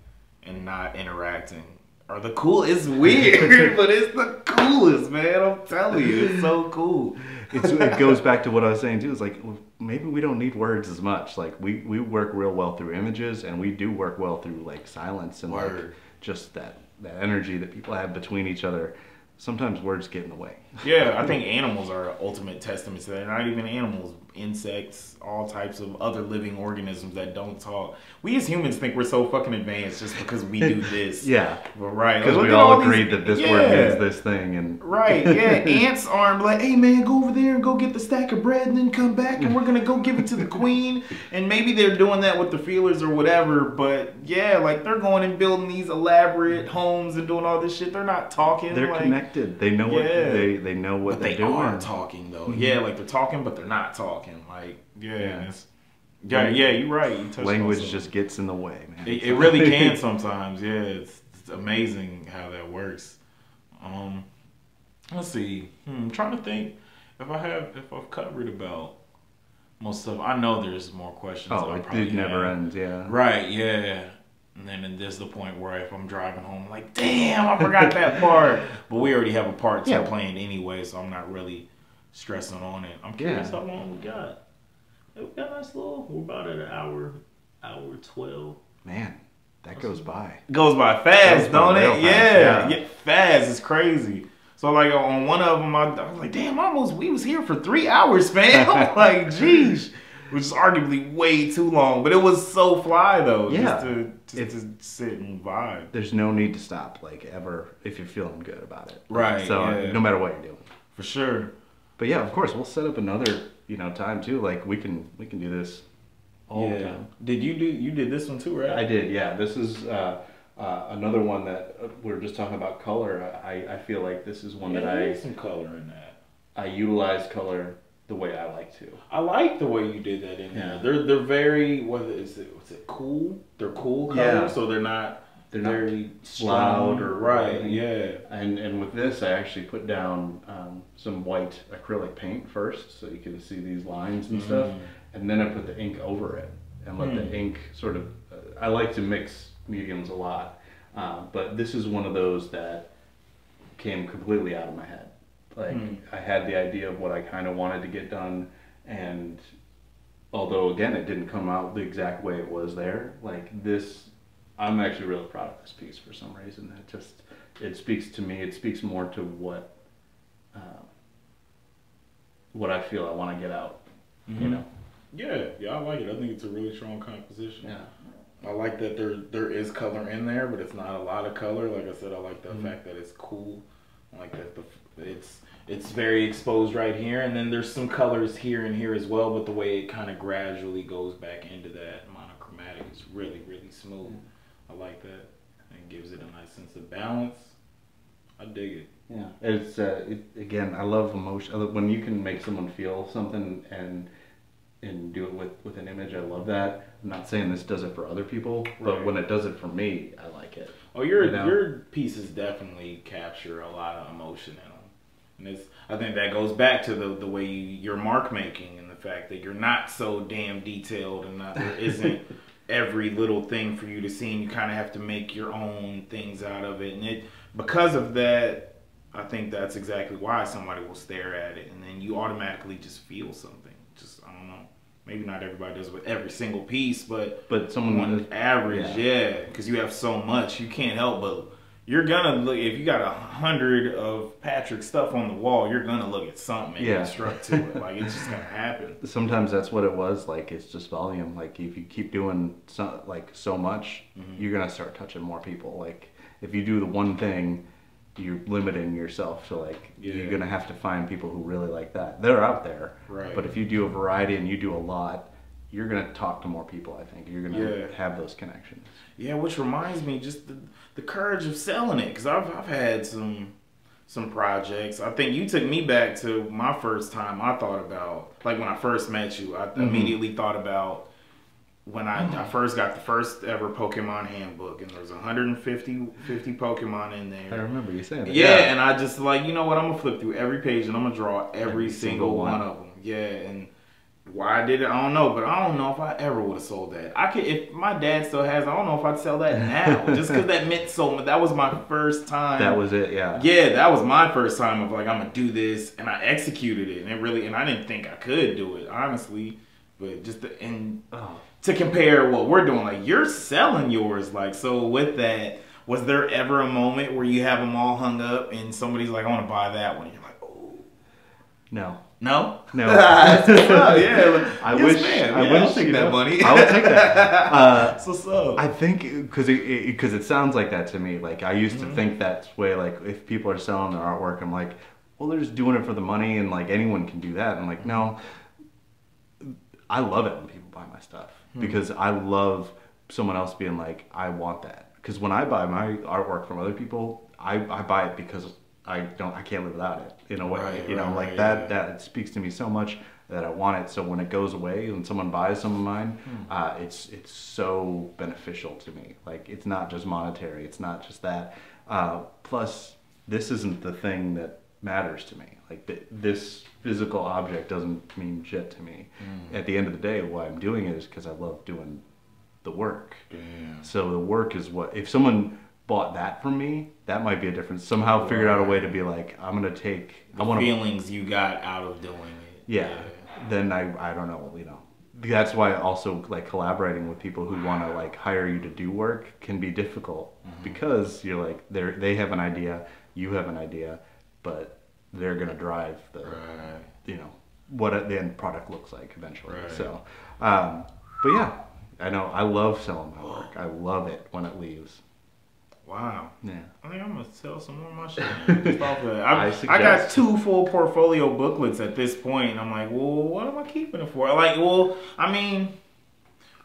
and not interacting are the cool. It's weird, but it's the coolest, man. I'm telling you, it's so cool. It's, it goes back to what I was saying too. It's like, maybe we don't need words as much. Like, we, we work real well through images, and we do work well through, like, silence and word. Like just that that energy that people have between each other. Sometimes words get in the way. Yeah, I think animals are ultimate testament to that. Not even animals, insects, all types of other living organisms that don't talk. We as humans think we're so fucking advanced just because we do this. Yeah. But right. Because like, we all, all agreed these, that this yeah. word means this thing. And right, yeah. Ants aren't like, hey man, go over there and go get the stack of bread and then come back and we're going to go give it to the queen. And maybe they're doing that with the feelers or whatever. But yeah, like they're going and building these elaborate homes and doing all this shit. They're not talking. They're like, connected. They know yeah. what they They know what they're doing. They are talking though. Mm-hmm. Yeah, like they're talking, but they're not talking. Like, yeah, yeah, yeah, yeah you're right. You Language just gets in the way, man. It, it really can sometimes. Yeah, it's, it's amazing how that works. Um, let's see. Hmm, I'm trying to think if I have if I've covered about most stuff. I know there's more questions. Oh, it did never end. Yeah. Right. Yeah. And then there's the point where if I'm driving home, I'm like, damn, I forgot that part. But we already have a part two yeah. planned anyway, so I'm not really stressing on it. I'm curious yeah. how long we got. We got a nice little, we're about at an hour, hour twelve. Man, that goes by. Goes by fast, goes don't by it? Yeah. yeah, fast. It's crazy. So, like, on one of them, I, I was like, damn, almost, we was here for three hours, fam. Like, jeez. Which is arguably way too long, but it was so fly though. Yeah, just to, just it's, to sit and vibe. There's no need to stop, like ever, if you're feeling good about it. Right. So yeah. no matter what you're doing, for sure. But yeah, of course, we'll set up another, you know, time too. Like we can, we can do this all yeah. the time. Did you do? You did this one too, right? I did. Yeah. This is uh, uh, another one that we were just talking about color. I, I feel like this is one yeah, that I some color in that. I utilize color the way I like to. I like the way you did that in yeah. there. They're they're very what is it? What's it? Cool. They're cool colors, yeah. so they're not they're very loud or right. Yeah. And and with this, I actually put down um, some white acrylic paint first, so you can see these lines and mm-hmm. stuff, and then I put the ink over it and let mm. the ink sort of. Uh, I like to mix mediums a lot, uh, but this is one of those that came completely out of my head. Like mm. I had the idea of what I kind of wanted to get done, and although again it didn't come out the exact way it was there, like this, I'm actually really proud of this piece for some reason. It just it speaks to me. It speaks more to what uh, what I feel I want to get out. Mm-hmm. You know? Yeah, yeah, I like it. I think it's a really strong composition. Yeah. I like that there there is color in there, but it's not a lot of color. Like I said, I like the mm-hmm. fact that it's cool. I like that the it's it's very exposed right here, and then there's some colors here and here as well, but the way it kind of gradually goes back into that monochromatic is really, really smooth. I like that. It gives it a nice sense of balance. I dig it. Yeah, it's uh, it, again, I love emotion. I love when you can make someone feel something and and do it with with an image. I love that. I'm not saying this does it for other people, right. but when it does it for me, I like it. Oh, your you know? your pieces definitely capture a lot of emotion in them, and it's. I think that goes back to the the way you, your mark making and the fact that you're not so damn detailed and not, there isn't every little thing for you to see, and you kind of have to make your own things out of it, and it because of that, I think that's exactly why somebody will stare at it, and then you automatically just feel something. Just I don't know. Maybe not everybody does with every single piece, but but someone on average, yeah, because yeah, you have so much, you can't help but you're gonna look. If you got a hundred of Patrick's stuff on the wall, you're gonna look at something and yeah. struck to it. Like it's just gonna happen. Sometimes that's what it was. Like it's just volume. Like if you keep doing so, like so much, mm-hmm. you're gonna start touching more people. Like if you do the one thing, you're limiting yourself to like yeah. you're gonna have to find people who really like that. They're out there, right? But if you do a variety and you do a lot, you're gonna talk to more people. I think you're gonna yeah. have those connections. Yeah, which reminds me, just the, the courage of selling it, because I've I've had some some projects. I think you took me back to my first time. I thought about like when I first met you. I mm-hmm. immediately thought about when I, I first got the first ever Pokemon handbook, and there was one hundred fifty Pokemon in there. I remember you saying that. Yeah, yeah, and I just like, you know what, I'm going to flip through every page and I'm going to draw every, every single, single one. one of them. Yeah, and why I did it, I don't know, but I don't know if I ever would have sold that. I could, if my dad still has, I don't know if I'd sell that now, just because that meant so much. That was my first time. That was it, yeah. Yeah, that was my first time of like, I'm going to do this, and I executed it, and it really, and I didn't think I could do it, honestly, but just, the, and... Oh. To compare what we're doing, like you're selling yours, like so. With that, was there ever a moment where you have them all hung up and somebody's like, "I want to buy that one," and you're like, "Oh, no, no, no." Oh, yeah, like, I yes, wish man. I yeah, would take that money. I would take that. Uh, so so. I think because because it, it, it sounds like that to me. Like I used mm-hmm. to think that way. Like if people are selling their artwork, I'm like, well, they're just doing it for the money, and like anyone can do that. I'm like, no, I love it when people buy my stuff. Because I love someone else being like, I want that. Because when I buy my artwork from other people, I, I buy it because I don't I can't live without it in a way. Right, you know, right, like right, that yeah. that speaks to me so much that I want it. So when it goes away and someone buys some of mine, hmm. uh, it's it's so beneficial to me. Like it's not just monetary. It's not just that. Uh, plus, this isn't the thing that matters to me. Like th this physical object doesn't mean shit to me. Mm. At the end of the day, why I'm doing it is because I love doing the work. Damn. So the work is what, if someone bought that from me, that might be a difference. Somehow right. figured out a way to be like, I'm going to take... The I wanna, feelings you got out of doing it. Yeah. yeah. Then I, I don't know, you know. That's why also like collaborating with people who want to like hire you to do work can be difficult. Mm-hmm. Because you're like, they're, they have an idea, you have an idea, but... they're gonna drive the, right. you know, what the end product looks like eventually. Right. So, um, but yeah, I know I love selling my work. I love it when it leaves. Wow. Yeah. I think I'm gonna sell some more of my shit. Just off of that. I, I, I got two full portfolio booklets at this point, and I'm like, well, what am I keeping it for? Like, well, I mean,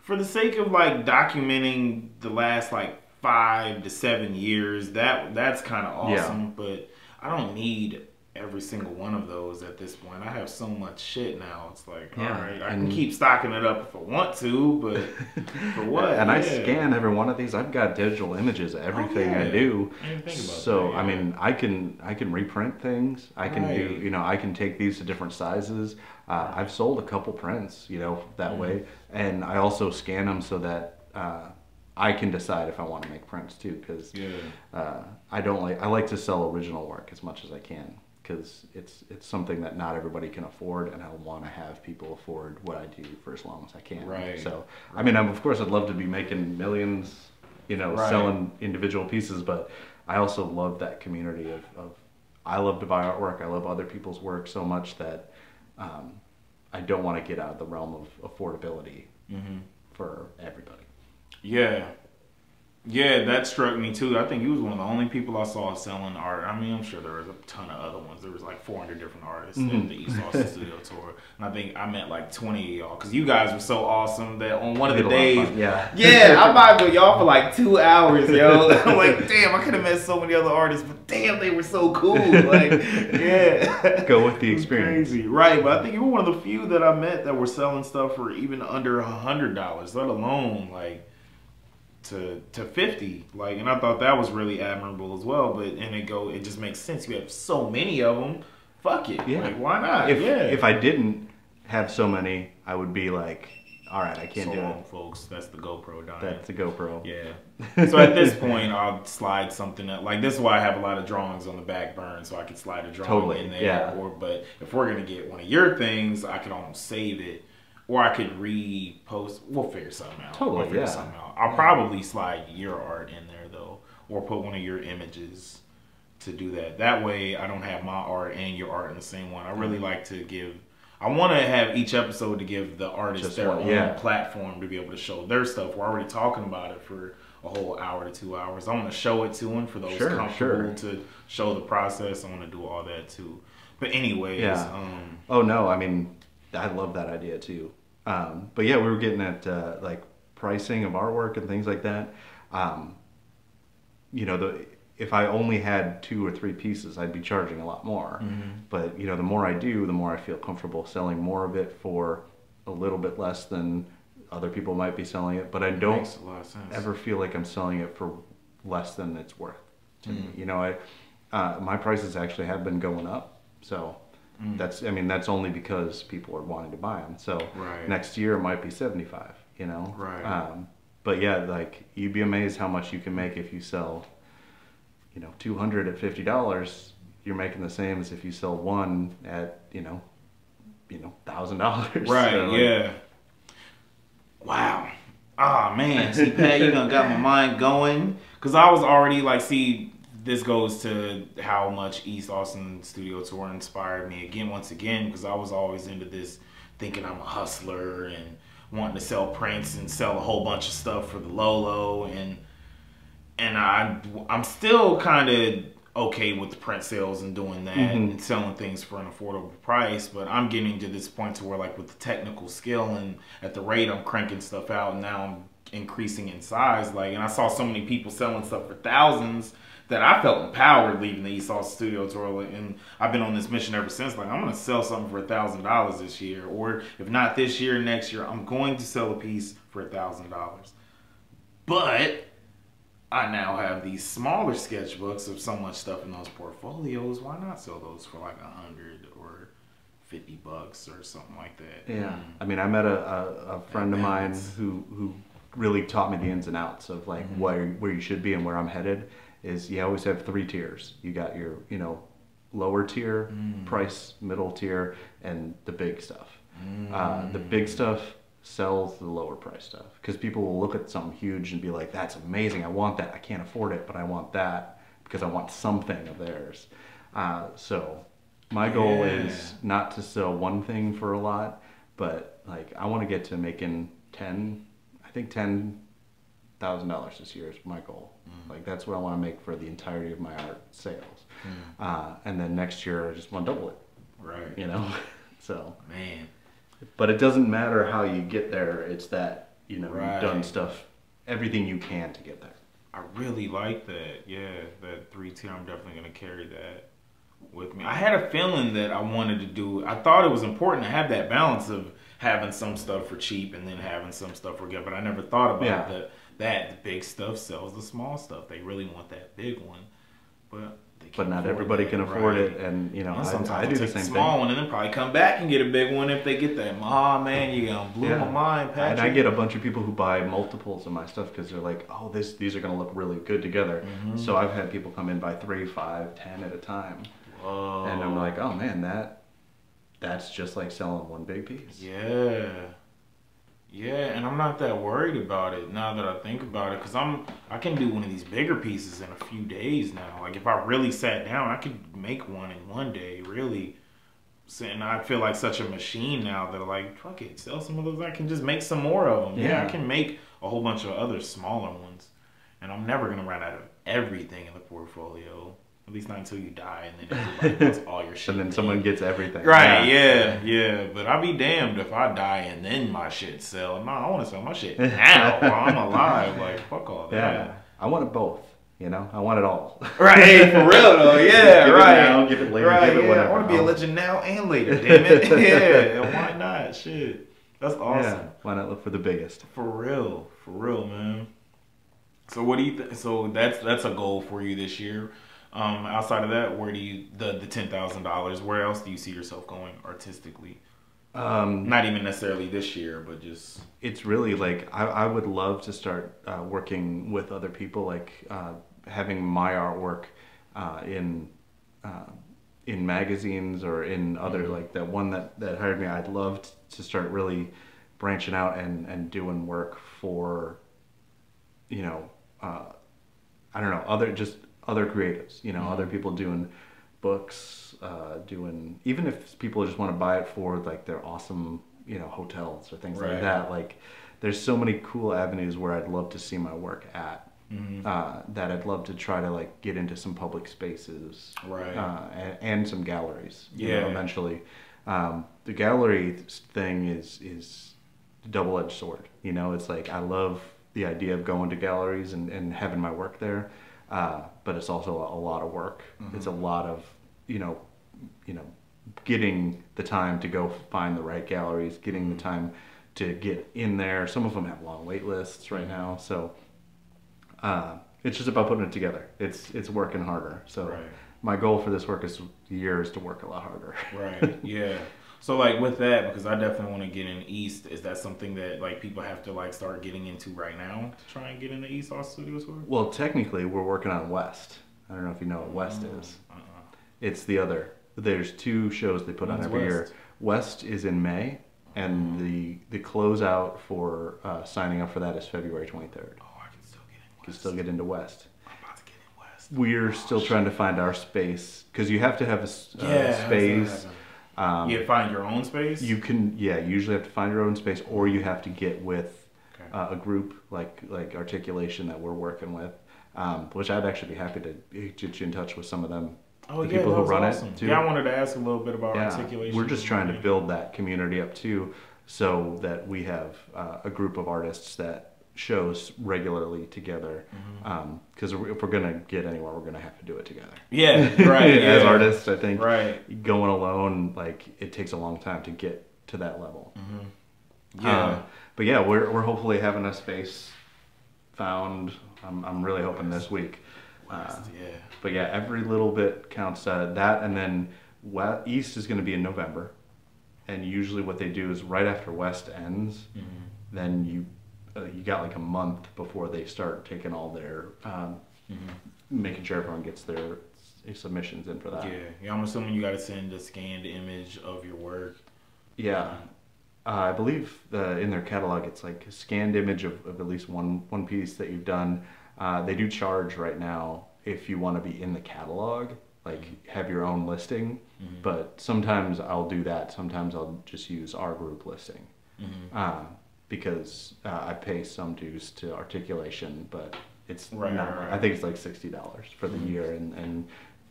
for the sake of like documenting the last like five to seven years, that that's kind of awesome. Yeah. But I don't need every single one of those at this point. I have so much shit now. It's like, yeah. all right, I and can keep stocking it up if I want to, but for what? And yeah. I scan every one of these. I've got digital images of everything oh, yeah. I do. I didn't think about so that, yeah. I mean, I can I can reprint things. I can right. do you know I can take these to different sizes. Uh, I've sold a couple prints, you know, that mm-hmm. way, and I also scan them so that. Uh, I can decide if I want to make prints too, because yeah. uh, I don't like I like to sell original work as much as I can, because it's it's something that not everybody can afford, and I want to have people afford what I do for as long as I can. Right. So right. I mean, I'm, of course, I'd love to be making millions, you know, right. selling individual pieces, but I also love that community of, of I love to buy artwork. I love other people's work so much that um, I don't want to get out of the realm of affordability mm-hmm. for everybody. Yeah, yeah, that struck me too. I think he was one of the only people I saw selling art. I mean, I'm sure there was a ton of other ones. There was like four hundred different artists mm-hmm. in the East Austin Studio Tour, and I think I met like twenty of y'all because you guys were so awesome that on one of the days, of yeah, yeah, I vibed with y'all for like two hours, yo. I'm like, damn, I could have met so many other artists, but damn, they were so cool. Like, yeah, go with the experience, crazy. Right? But I think you were one of the few that I met that were selling stuff for even under a hundred dollars, let alone like. To, to fifty, like, and I thought that was really admirable as well. But and it go, it just makes sense. You have so many of them. Fuck it, yeah. Like, why not? If, yeah. If I didn't have so many, I would be like, all right, I can't so do long, it, folks. That's the GoPro dying. That's the GoPro. Yeah. So at this point, I'll slide something up. Like this is why I have a lot of drawings on the back burn, so I could slide a drawing totally. in there. Yeah. Or but if we're gonna get one of your things, I could almost save it. Or I could repost. We'll figure something out. Totally, we'll figure yeah. something out. I'll yeah. probably slide your art in there, though. Or put one of your images to do that. That way, I don't have my art and your art in the same one. I really like to give... I want to have each episode to give the artists their own yeah. platform to be able to show their stuff. We're already talking about it for a whole hour to two hours. I want to show it to them for those sure, comfortable sure. to show the process. I want to do all that, too. But anyways... Yeah. Um, oh, no. I mean, I love that idea, too. Um, but yeah, we were getting at uh, like pricing of artwork and things like that. Um, you know, the, if I only had two or three pieces, I'd be charging a lot more. Mm-hmm. But you know, the more I do, the more I feel comfortable selling more of it for a little bit less than other people might be selling it. But I don't ever feel like I'm selling it for less than it's worth to mm-hmm. me. You know, I uh, my prices actually have been going up, so. Mm. That's, I mean, that's only because people are wanting to buy them. So right. next year it might be seventy-five, you know? Right. Um, but yeah, like you'd be amazed how much you can make if you sell, you know, two hundred at fifty dollars, you're making the same as if you sell one at, you know, you know, a thousand dollars. Right. So, like, yeah. Wow. Oh man. See, Pat, you done got my mind going. Cause I was already like, see, this goes to how much East Austin Studio Tour inspired me again, once again, because I was always into this thinking I'm a hustler and wanting to sell prints and sell a whole bunch of stuff for the Lolo. And and I, I'm still kind of okay with the print sales and doing that mm-hmm. and selling things for an affordable price. But I'm getting to this point to where like with the technical skill and at the rate I'm cranking stuff out and now I'm increasing in size. Like, and I saw so many people selling stuff for thousands that I felt empowered leaving the East Austin Studio Tour, and I've been on this mission ever since. Like, I'm gonna sell something for a thousand dollars this year, or if not this year, next year, I'm going to sell a piece for a thousand dollars. But I now have these smaller sketchbooks of so much stuff in those portfolios. Why not sell those for like a hundred or fifty bucks or something like that? Yeah, mm. I mean, I met a a, a friend of mine who who really taught me the ins and outs of like mm-hmm. where where you should be and where I'm headed. Is you always have three tiers. You got your, you know, lower tier, mm. price, middle tier, and the big stuff. Mm. Uh, the big stuff sells the lower price stuff because people will look at something huge and be like, that's amazing, I want that. I can't afford it, but I want that because I want something of theirs. Uh, so my goal yeah. is not to sell one thing for a lot, but like I want to get to making ten, I think ten thousand dollars this year is my goal. Mm. Like that's what I want to make for the entirety of my art sales. Mm. Uh, and then next year I just want to double it. Right. You know? So. Man. But it doesn't matter how you get there. It's that, you know, right. you've done stuff, everything you can to get there. I really like that. Yeah. That three tier, I'm definitely going to carry that with me. I had a feeling that I wanted to do it. I thought it was important to have that balance of having some stuff for cheap and then having some stuff for good, but I never thought about yeah. that. That the big stuff sells the small stuff. They really want that big one, but they can't but not everybody it. can afford right. it. And you know, and sometimes I, I do the same a small thing. one and then probably come back and get a big one if they get that. Ah, oh, man, you gonna blew yeah. my mind, Patrick. And I get a bunch of people who buy multiples of my stuff because they're like, oh, this these are gonna look really good together. Mm-hmm. So I've had people come in by three, five, ten at a time, Whoa. and I'm like, oh man, that that's just like selling one big piece. Yeah. Yeah, and I'm not that worried about it now that I think about it, because I'm I can do one of these bigger pieces in a few days now. Like if I really sat down, I could make one in one day, really. And I feel like such a machine now that like, fuck it, sell some of those. I can just make some more of them. Yeah, yeah I can make a whole bunch of other smaller ones, and I'm never gonna run out of everything in the portfolio. At least not until you die, and then everybody gets all your shit. And then someone gets everything. Right, yeah, yeah. yeah. But I'd be damned if I die and then my shit sell. No, I want to sell my shit now while I'm alive. Like, fuck all that. Yeah, I want it both, you know? I want it all. Right, hey, for real though, yeah, right. Give it now, give it later, right, give it yeah. whatever. I want to be a legend now and later, damn it. Yeah, why not? Shit. That's awesome. Yeah. Why not look for the biggest? For real, for real, man. So what do you think? So that's, that's a goal for you this year. Um, outside of that, where do you, the, the ten thousand dollars, where else do you see yourself going artistically? Um, Not even necessarily this year, but just... It's really like, I, I would love to start uh, working with other people, like uh, having my artwork uh, in uh, in magazines or in other, mm-hmm. like that one that, that hired me. I'd love to start really branching out and, and doing work for, you know, uh, I don't know, other just... other creatives, you know, mm-hmm. other people doing books, uh, doing, even if people just want to buy it for like their awesome, you know, hotels or things right. like that. Like there's so many cool avenues where I'd love to see my work at, mm-hmm. uh, that I'd love to try to like get into some public spaces, right. uh, and, and some galleries, yeah, you know, eventually. Um, the gallery thing is, is a double-edged sword. You know, it's like, I love the idea of going to galleries and, and having my work there. Uh, but it's also a lot of work. Mm-hmm. It's a lot of, you know, you know, getting the time to go find the right galleries, getting mm-hmm. the time to get in there. Some of them have long wait lists right now. So uh, it's just about putting it together. It's it's working harder. So right. my goal for this work is year is to work a lot harder. Right. Yeah. So like with that, because I definitely want to get in East, is that something that like people have to like start getting into right now to try and get into East Austin Studio Tour? Well, technically we're working on West. I don't know if you know what West mm-hmm. is. Uh-uh. It's the other. There's two shows they put When's on every West? year. West is in May, and mm-hmm. the the closeout for uh, signing up for that is February twenty-third. Oh, I can still get in West. You can still get into West. West. We're oh, still shit. trying to find our space, because you have to have a uh, yeah, space. Um, you find your own space? You can, yeah, you usually have to find your own space, or you have to get with okay. uh, a group like like Articulation that we're working with, um, which I'd actually be happy to get you in touch with some of them. Oh, the yeah, people who run awesome. it too. Yeah, I wanted to ask a little bit about yeah, Articulation. We're just trying to build that community up too, so that we have uh, a group of artists that shows regularly together, because mm-hmm. um, if we're gonna get anywhere, we're gonna have to do it together. Yeah, right. Yeah. As artists, I think right. going alone, like it takes a long time to get to that level. Mm-hmm. Yeah, um, but yeah, we're we're hopefully having a space found. I'm I'm really hoping West. this week. West, uh, yeah. But yeah, every little bit counts. Uh, that and then West, East is gonna be in November, and usually what they do is right after West ends, mm-hmm. then you. You got like a month before they start taking all their, um, mm-hmm. making sure everyone gets their submissions in for that. Yeah, yeah. I'm assuming you got to send a scanned image of your work. Yeah, uh, I believe the, in their catalog it's like a scanned image of, of at least one one piece that you've done. Uh, they do charge right now if you want to be in the catalog, like mm-hmm. have your own listing. Mm-hmm. But sometimes I'll do that. Sometimes I'll just use our group listing. Mm-hmm. Um, because uh, I pay some dues to Articulation, but it's right, not, right. I think it's like sixty dollars for the mm-hmm. year, and, and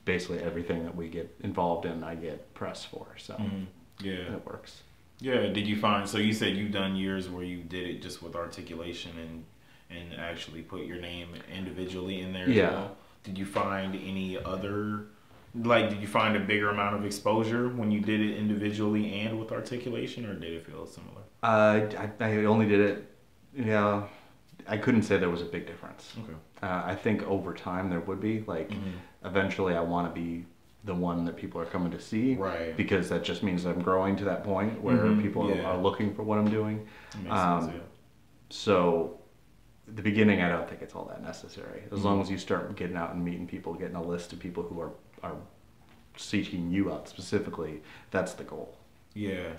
basically everything that we get involved in, I get press for, so mm-hmm. yeah, that works. Yeah, did you find, so you said you've done years where you did it just with Articulation and, and actually put your name individually in there yeah. as well. Did you find any other Like, did you find a bigger amount of exposure when you did it individually and with articulation, or did it feel similar? Uh, I, I only did it, you know, I couldn't say there was a big difference. Okay. Uh, I think over time there would be, like, mm-hmm. eventually I want to be the one that people are coming to see. Right. Because that just means I'm growing to that point where mm-hmm. people yeah. are looking for what I'm doing. That makes um, sense, yeah. So, the beginning, I don't think it's all that necessary. As mm-hmm. long as you start getting out and meeting people, getting a list of people who are, are seeking you out specifically, that's the goal. Yeah.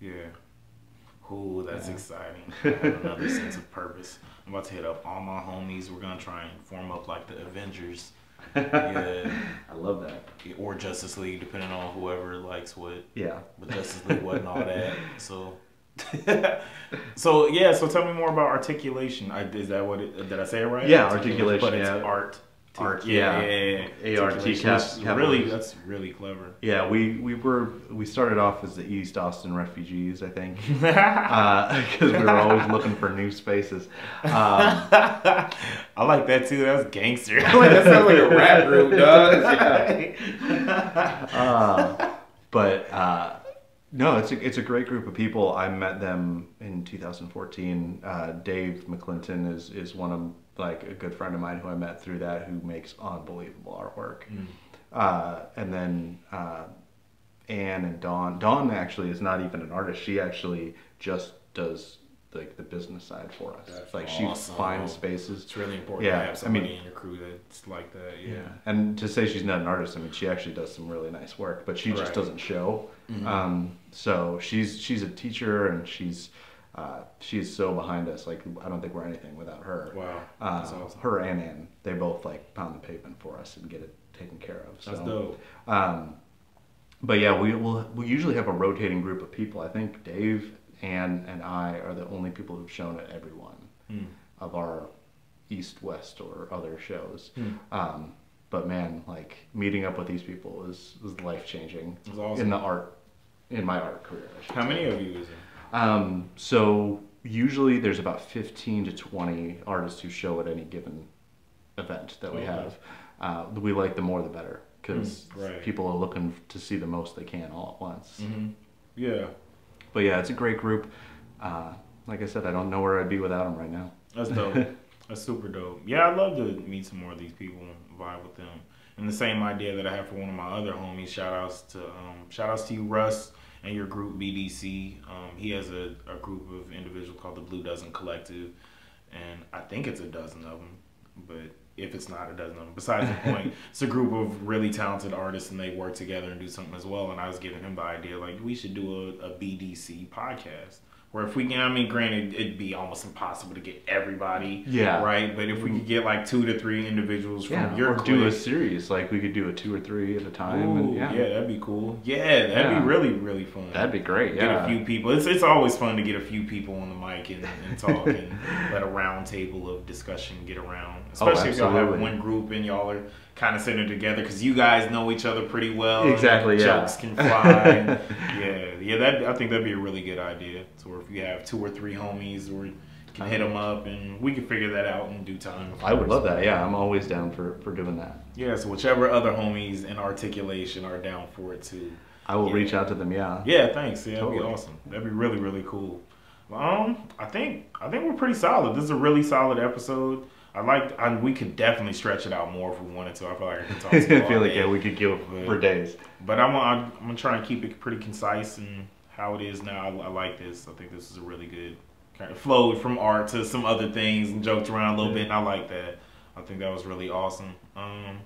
Yeah. yeah. Ooh, that's yeah. exciting. I have another sense of purpose. I'm about to hit up all my homies. We're going to try and form up like the Avengers. Yeah. I love that. Or Justice League, depending on whoever likes what. Yeah. But Justice League wasn't all that. So, so yeah, so tell me more about articulation. I, is that what it, did I say it right? Yeah, articulation. But it's yeah. art. Art, yeah, yeah, yeah. A R T. Really, that's really clever. Yeah, we we were we started off as the East Austin refugees, I think, because uh, we were always looking for new spaces. Um, I like that too. That was gangster. That sounds like a rap group, does. Yeah. uh, but uh, no, it's a, it's a great group of people. I met them in two thousand fourteen. Uh, Dave McClinton is is one of like a good friend of mine who I met through that, who makes unbelievable artwork. Mm. Uh, and then uh, Anne and Dawn. Dawn actually is not even an artist. She actually just does like the business side for us. That's like awesome. She finds spaces. It's really important yeah. to have somebody I mean, in your crew that's like that. Yeah. yeah. And to say she's not an artist, I mean, she actually does some really nice work, but she just right. doesn't show. Mm-hmm. Um, so she's she's a teacher, and she's Uh, she's so behind us. Like, I don't think we're anything without her. Wow, that's uh, awesome. Her and Anne, they both like pound the pavement for us and get it taken care of. So, that's dope. Um, but yeah, we will. We usually have a rotating group of people. I think Dave, Anne, and I are the only people who've shown at every one mm. of our East, West, or other shows. Mm. Um, but man, like meeting up with these people is was life changing. It was awesome. In the art, in my art career. How say. many of you is it? Um, so usually there's about fifteen to twenty artists who show at any given event that we okay. have. Uh, we like the more the better, because mm, right. people are looking to see the most they can all at once. Mm-hmm. Yeah. But yeah, it's a great group. Uh, like I said, I don't know where I'd be without them right now. That's dope. That's super dope. Yeah, I'd love to meet some more of these people and vibe with them. And the same idea that I have for one of my other homies, shout outs to, um, shout outs to you, Russ. And your group, B D C, um, he has a, a group of individuals called the Blue Dozen Collective, and I think it's a dozen of them, but if it's not a dozen of them, besides the point, it's a group of really talented artists, and they work together and do something as well. And I was giving him the idea, like, we should do a, a B D C podcast, where if we can, I mean, granted, it'd be almost impossible to get everybody, yeah, right? But if we could get, like, two to three individuals from yeah, your group. Or do a series. Like, we could do a two or three at a time. Ooh, and, yeah. yeah, that'd be cool. Yeah, that'd yeah. be really, really fun. That'd be great, get yeah. Get a few people. It's it's always fun to get a few people on the mic and, and talk and let a round table of discussion get around. Especially oh, if y'all have one group and y'all are kind of centered together, because you guys know each other pretty well. Exactly, and yeah. jokes can fly. And, yeah, yeah. That I think that'd be a really good idea. So if you have two or three homies, or you can hit them up, and we can figure that out in due time. I would love that. Yeah, I'm always down for for doing that. Yeah. So whichever other homies in articulation are down for it too, I will yeah. reach out to them. Yeah. Yeah. Thanks. Yeah, that'd totally. be awesome. That'd be really really cool. Um, I think I think we're pretty solid. This is a really solid episode. I like. I, we could definitely stretch it out more if we wanted to. I feel like I could talk. To I feel like day. yeah, we could go for days. But I'm I'm gonna try and keep it pretty concise and how it is now. I, I like this. I think this is a really good kind of flowed from art to some other things and joked around a little bit. And I like that. I think that was really awesome. Um,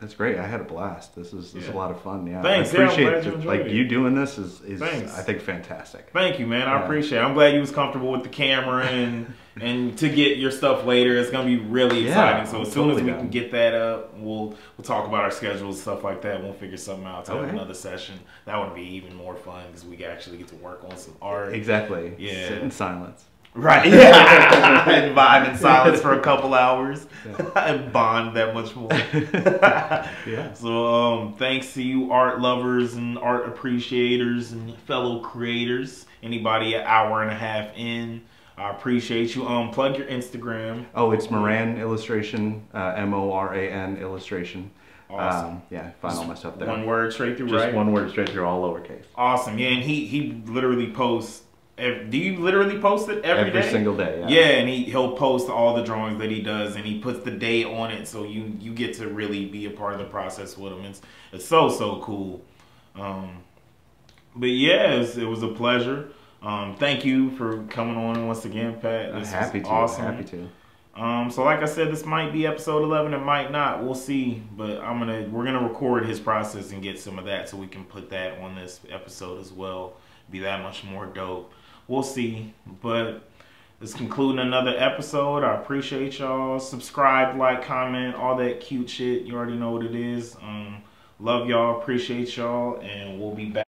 That's great. I had a blast. This is this yeah. is a lot of fun. Yeah, thanks. I appreciate yeah, you like it. you doing this is is thanks. I think fantastic. Thank you, man. I yeah. appreciate it. I'm glad you was comfortable with the camera and and to get your stuff later. It's gonna be really yeah, exciting. So I'm as soon totally as we done. can get that up, we'll we'll talk about our schedules, stuff like that. We'll figure something out to okay. have another session. That would be even more fun because we actually get to work on some art. Exactly. Yeah. Sit in silence. Right, yeah, and vibe in silence for a couple hours yeah. and bond that much more. yeah. So, um, thanks to you, art lovers and art appreciators and fellow creators. Anybody an hour and a half in, I appreciate you. Um, plug your Instagram. Oh, it's Moran Illustration, uh, M O R A N Illustration. Awesome. Um, yeah, find all my stuff there. One word straight through, Just right? one word straight through, all lowercase. Awesome. Yeah, and he he literally posts. Do you literally post it every, every day? Every single day. Yeah. Yeah, and he he'll post all the drawings that he does, and he puts the day on it, so you you get to really be a part of the process with him. It's it's so so cool. Um, but yeah, it was, it was a pleasure. Um, thank you for coming on once again, Pat. This I'm happy to. Awesome. Happy to. Um, so like I said, this might be episode eleven. It might not. We'll see. But I'm gonna we're gonna record his process and get some of that so we can put that on this episode as well. Be that much more dope. We'll see. But it's concluding another episode. I appreciate y'all. Subscribe, like, comment, all that cute shit. You already know what it is. Um, love y'all. Appreciate y'all, and we'll be back.